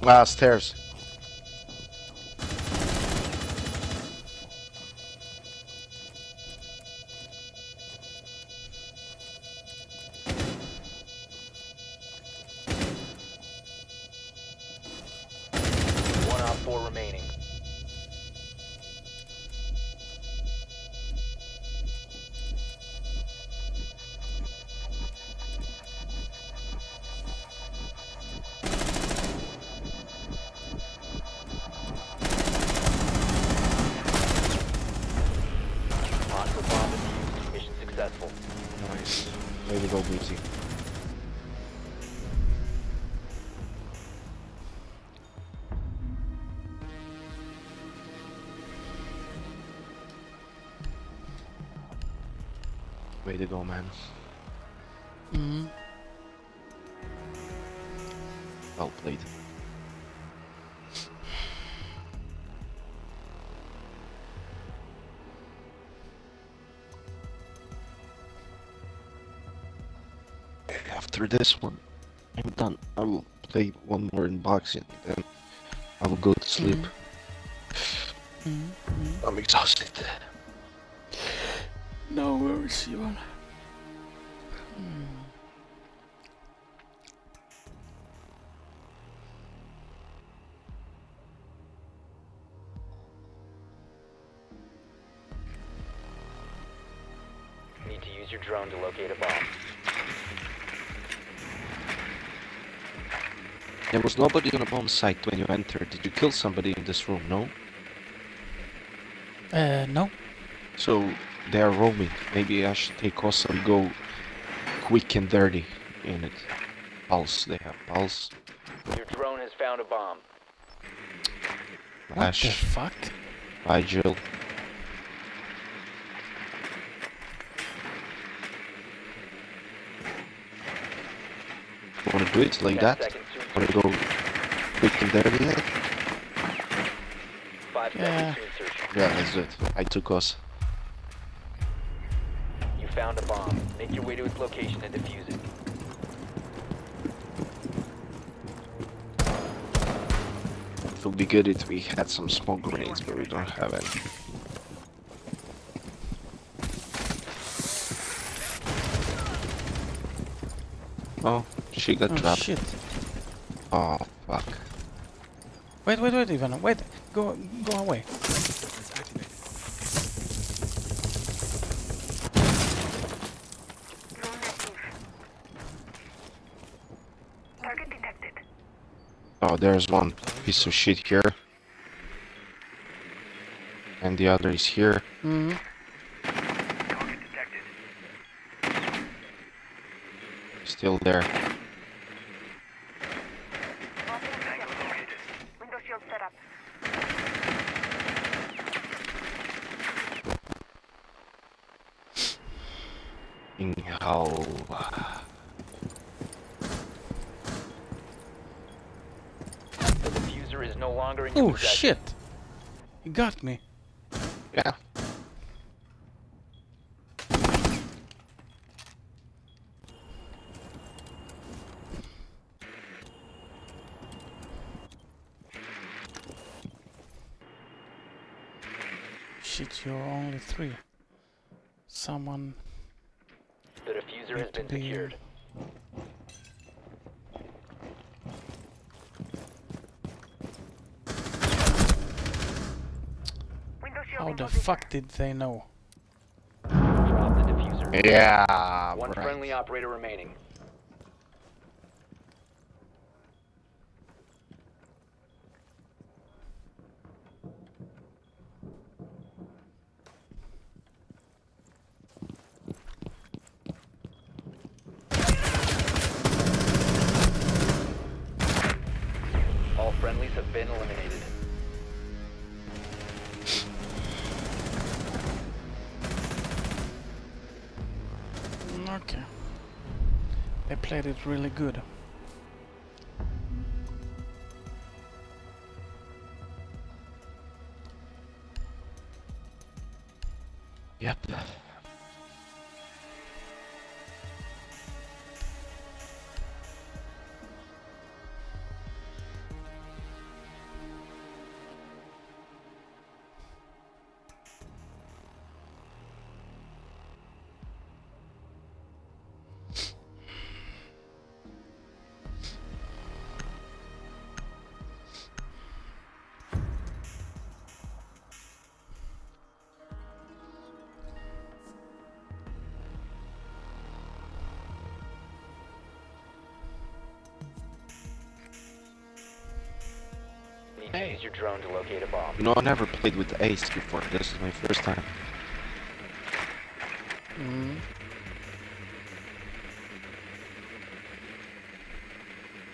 Ah, stairs. One out, four remaining. Way to go, man. Mm-hmm. Well played. After this one, I'm done. I will play one more in boxing, then I will go to sleep. Mm-hmm. Mm-hmm. I'm exhausted. No, where is he on? Need to use your drone to locate a bomb. There was nobody on a bomb site when you entered. Did you kill somebody in this room, no? Uh, no. So, they are roaming. Maybe I should take us and go quick and dirty in it. Pulse, they have pulse. Your drone has found a bomb. What Ash. The fuck? Vigil. Wanna do it like that? Wanna go quick and dirty like that? Yeah. Yeah, that's it. I took us. You found a bomb. Make your way to its location and defuse it. It would be good if we had some smoke grenades, but we don't have any. Oh, she got oh, trapped. Shit. Oh, fuck. Wait, wait, wait, Ivan, wait. Go, go away. Target detected. Oh, there's one piece of shit here, and the other is here. Mm-hmm. Target detected. Still there. Oh shit! You got me. Yeah. Shit, you're only three. Someone. The diffuser has been secured. How the fuck did they know? Drop the diffuser. Yeah. One right. Friendly operator remaining. All friendlies have been eliminated. Okay. They played it really good. Yep. Use your drone to locate a bomb. No, I never played with Ace before. This is my first time. Mm.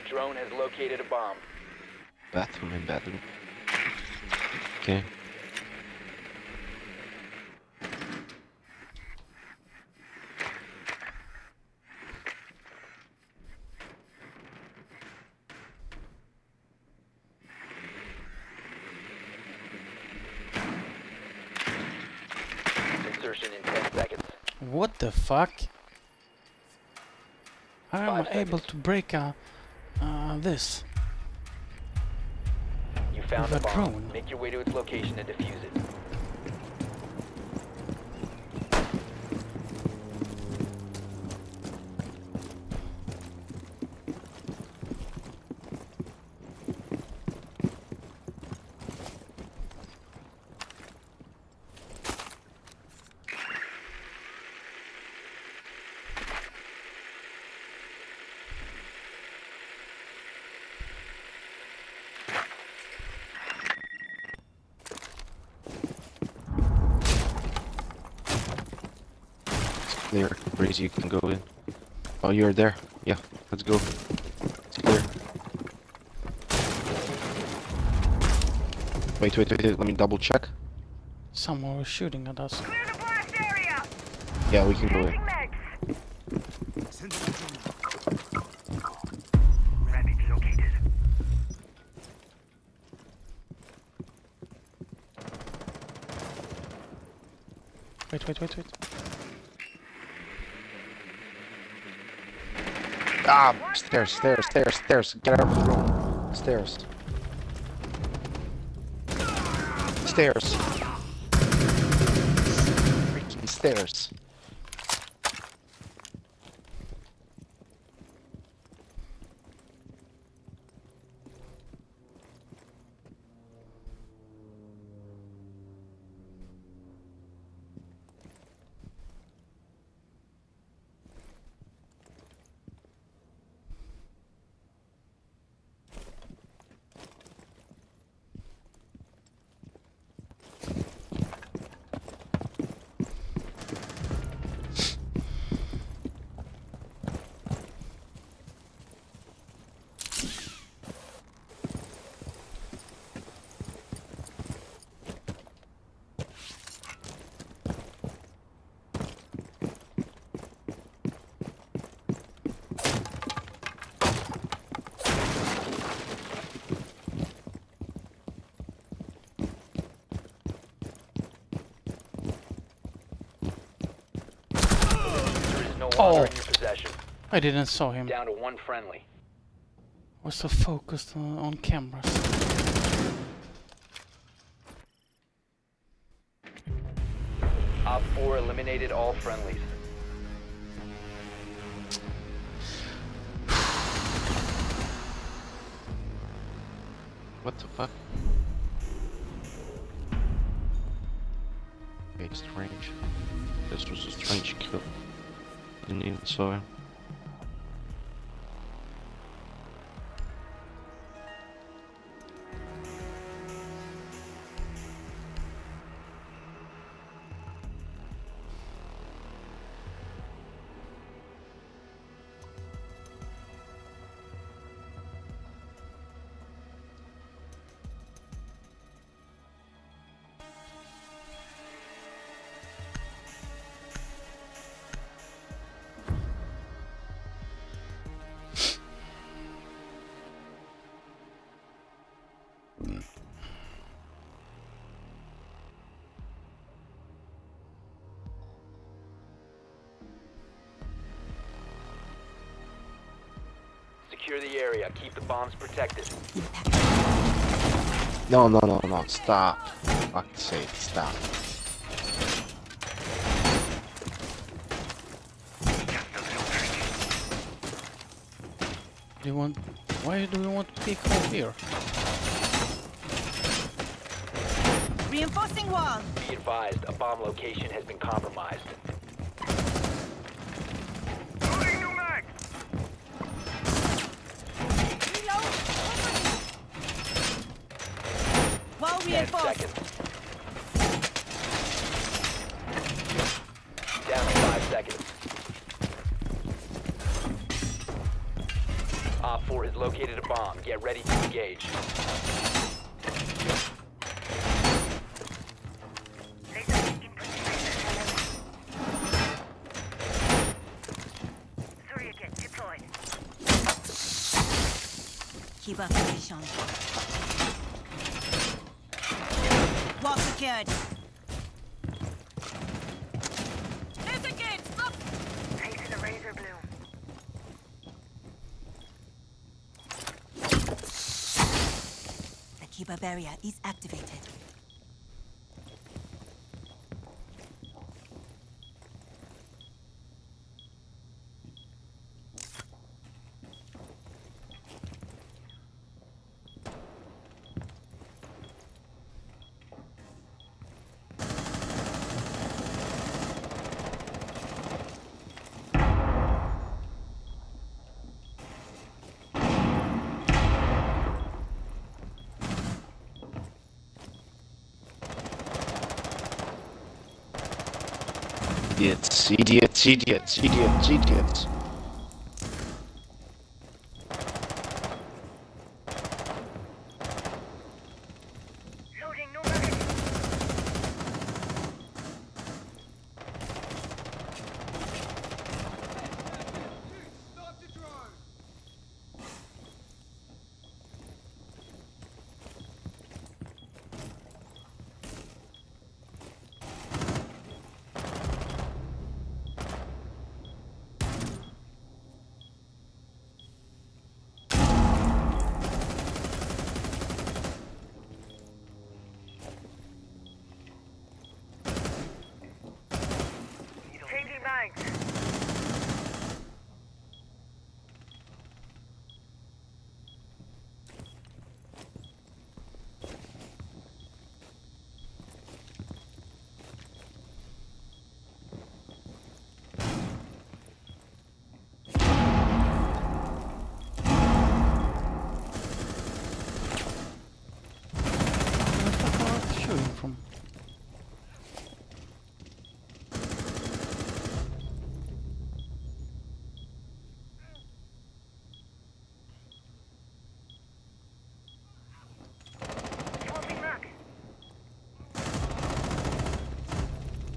Drone has located a bomb. Bathroom in bedroom. Okay. What the fuck? How am I able to break uh, uh, this? You found a drone. Make your way to its location and defuse it. there, Breezy, you can go in. Oh, you're there. Yeah, let's go. It's clear. Wait, wait, wait, wait, let me double check. Someone was shooting at us. Clear the blast area. Yeah, we can go in. Wait, wait, wait, wait. Ah, stairs, stairs, stairs, stairs. Get out of the room. Stairs. Stairs. Freaking stairs. Oh, I didn't saw him. Down to one friendly. Was so focused on, on cameras. Op four eliminated all friendlies. What the fuck? Okay, strange. This was a strange kill. Didn't even saw him. Secure the area. Keep the bombs protected. No, no, no, no. Stop. Fuck's sake, stop. Do you want... Why do you want to pick up here? Reinforcing wall. Be advised, a bomb location has been compromised. Down five seconds. Op four has located a bomb. Get ready to engage. Sorry again, deployed. Keep up position. Wall secured. There's a gate! Stop! Ace in the razor bloom. The keeper barrier is activated. Idiots, idiots, idiots, idiots, idiots.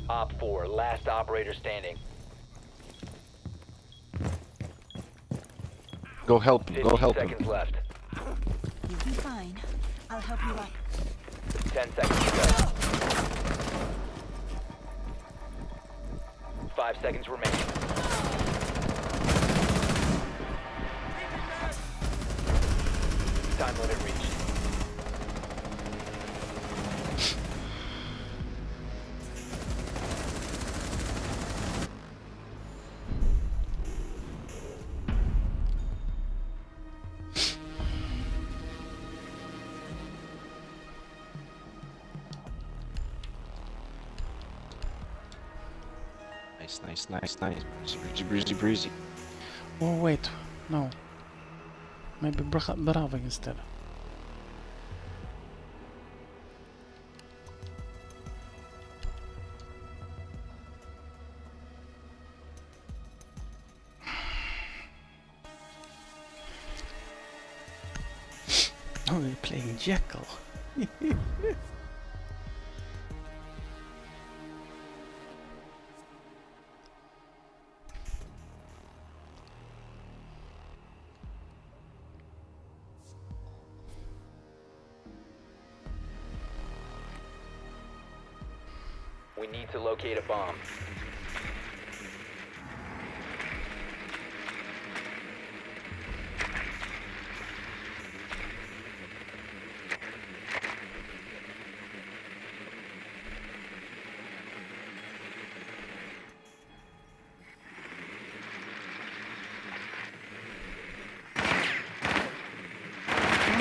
Op four, last operator standing. Go help him, go help him. fifteen seconds left. You'll be fine. I'll help you up. ten seconds to go. five seconds remaining. Time limit reached. Nice, nice, nice. Breezy, breezy, breezy. Oh, wait. No. Maybe Bravo instead. Oh, they're playing Jekyll. We need to locate a bomb.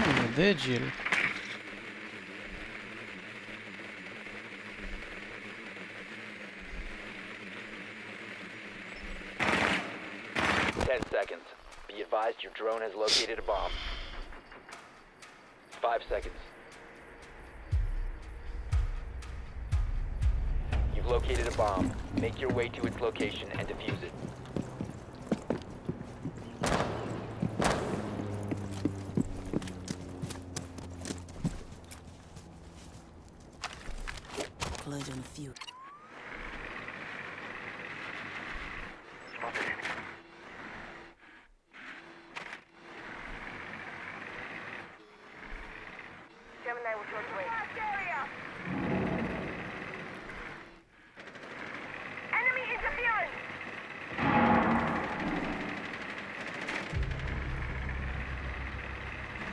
Oh, did you? ten seconds. Be advised your drone has located a bomb. five seconds. You've located a bomb. Make your way to its location and defuse it. Collision fuel.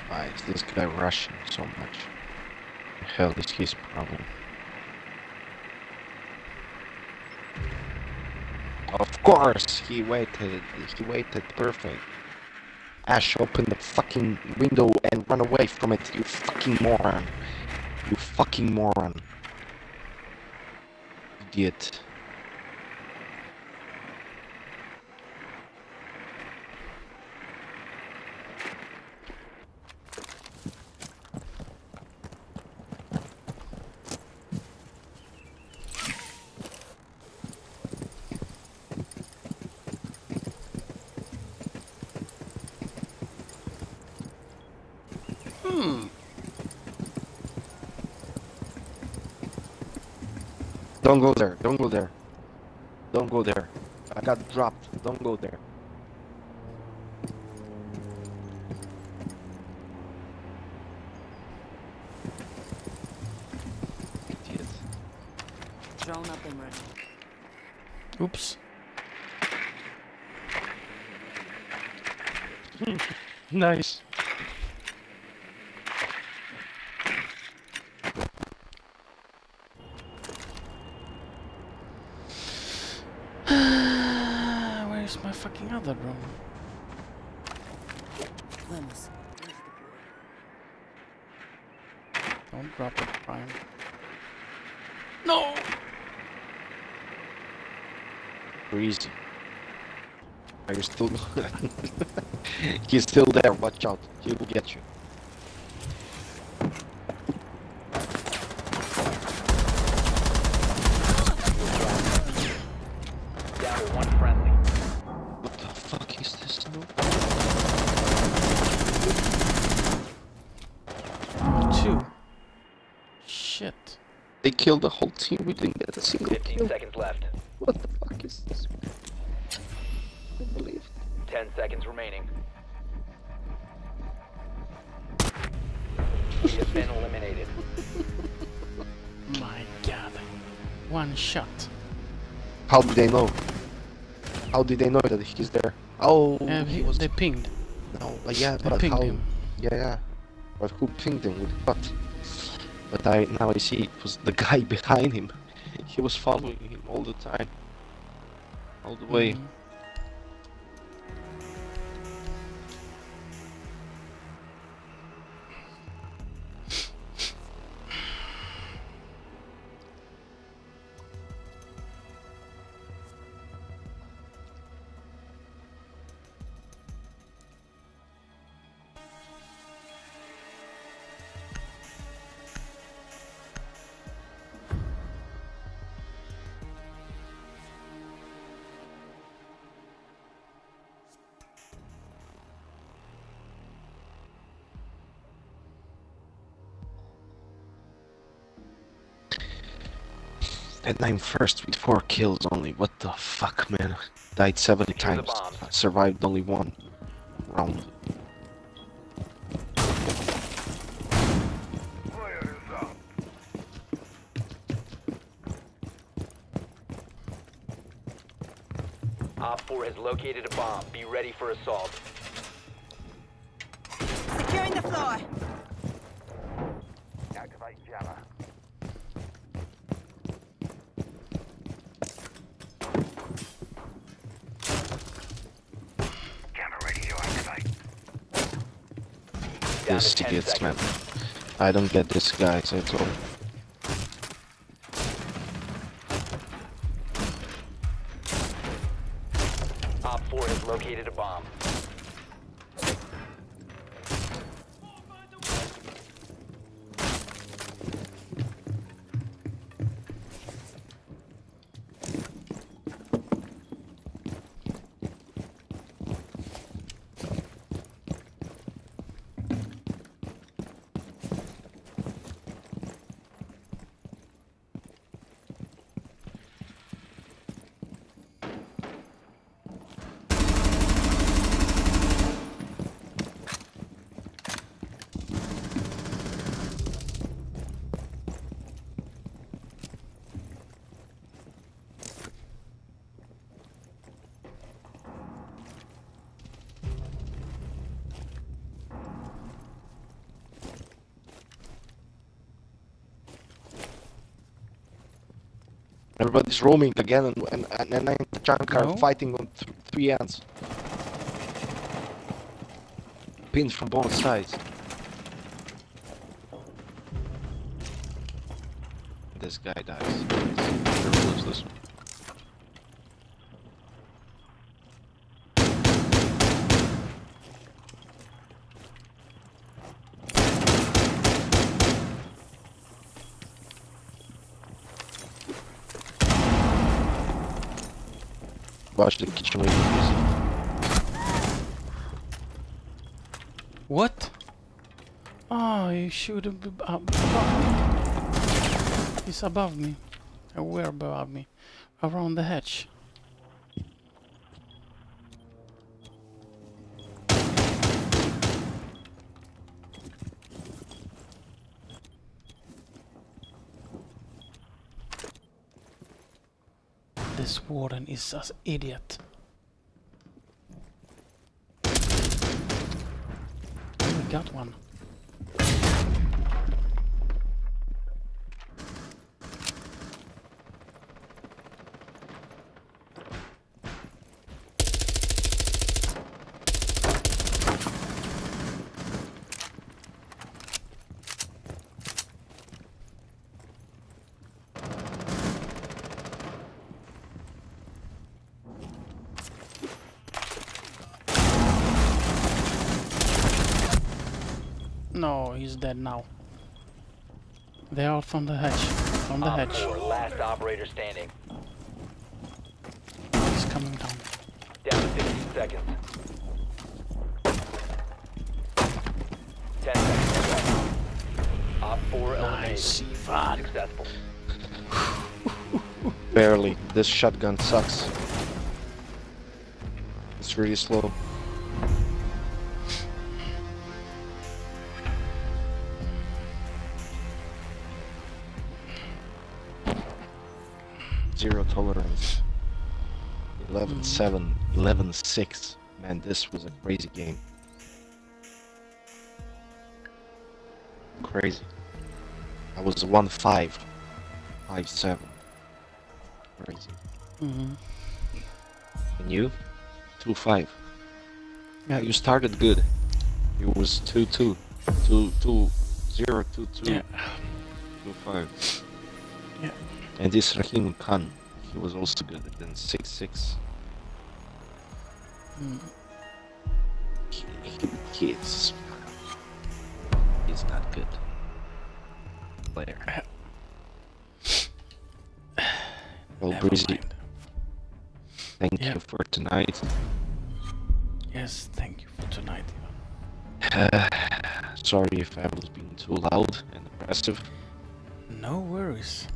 Why is this guy rushing so much? The hell is his problem? Of course, he waited. He waited perfect. Ash, open the fucking window and run away from it, you fucking moron. You fucking moron. Idiot. Don't go there. Don't go there. Don't go there. I got dropped. Don't go there. Drone up and ready. Oops. Nice. Where's my fucking other room? Don't drop it, Brian. No. Breezy. Are you still? He's still there. Watch out. He will get you. Down one friendly. What the fuck is this? Two. Shit. They killed the whole team. We didn't get a single kill. Fifteen seconds left. What the fuck is this? I can't believe it. Ten seconds remaining. He has been eliminated. My God! One shot. How did they know? How did they know that he's there? Oh, um, he was. They pinged. No, but yeah, they but pinged how? Him. Yeah, yeah. But who pinged him with what? But I now I see it was the guy behind him. He was following him all the time, all the way. Mm-hmm. And I'm first with four kills only. What the fuck, man? Died seven times. I survived only one round. Op four has located a bomb. Be ready for assault. Securing the floor. Activate jammer. This gets, man. I don't get this guy at all. Op four has located a bomb. Everybody's roaming again, and and, and, and Tachanka no. are fighting on th three ends. Pins from both sides. This guy dies. Lose this one. Watch the kitchen windows. What? Oh, you shouldn't be above me. He's above me. They were above me. Around the hatch. This warden is an idiot. Oh, we got one. No, he's dead now. They are from the hatch. From the hatch. Your last operator standing. He's coming down. Down to fifteen seconds. ten seconds left. Op four nice, Ivan. Successful. Barely. This shotgun sucks. It's really slow. Zero tolerance. eleven seven, eleven six. Man, this was a crazy game. Crazy. I was one five, five seven. Crazy. Mm-hmm. And you? two five. Yeah, you started good. It was two two. two two zero, two two. Yeah. two five. Yeah. And this Rahim Khan, he was also good than six six. Mm. He, he, he is, he's not good player. Well, never Breezy, mind. Thank yeah. you for tonight. Yes, thank you for tonight, Ivan. Uh, sorry if I was being too loud and aggressive. No worries.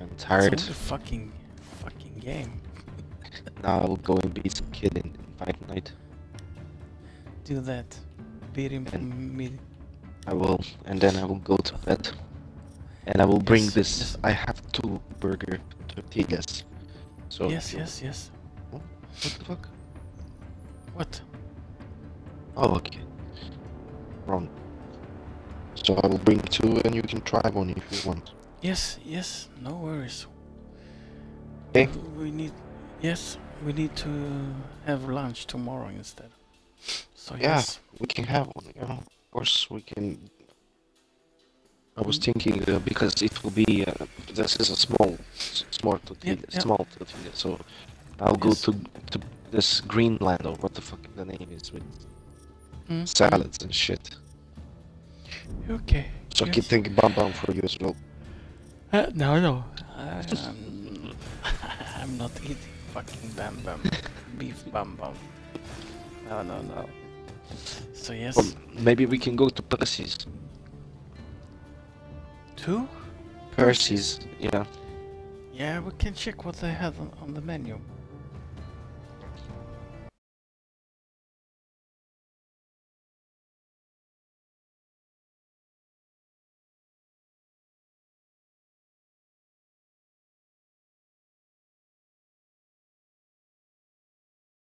I'm tired. It's a fucking, fucking game. Now I'll go and beat some kid in, in fight night. Do that. Beat him for me. I will, and then I will go to bed. And I will yes, bring this. Yes. I have two burger tortillas. So. Yes, yes, yes. What? What the fuck? What? Oh, okay. Wrong. So I will bring two, and you can try one if you want. Yes, yes, no worries. Okay. We need, yes, we need to have lunch tomorrow instead. So yeah, yes, we can have one. You know, of course we can. I was thinking uh, because it will be. Uh, this is a small, small tortilla, yeah, yeah. small tortilla. So I'll yes. go to to this Greenland or what the fuck the name is with mm. salads and shit. Okay. So yes. I can think bam bam for you as well. Uh, no, no, I, um, I'm not eating fucking bam bam, beef bam bam. No, no, no. So yes. Well, maybe we can go to Percy's. To? Percy's, yeah. Yeah, we can check what they have on, on the menu.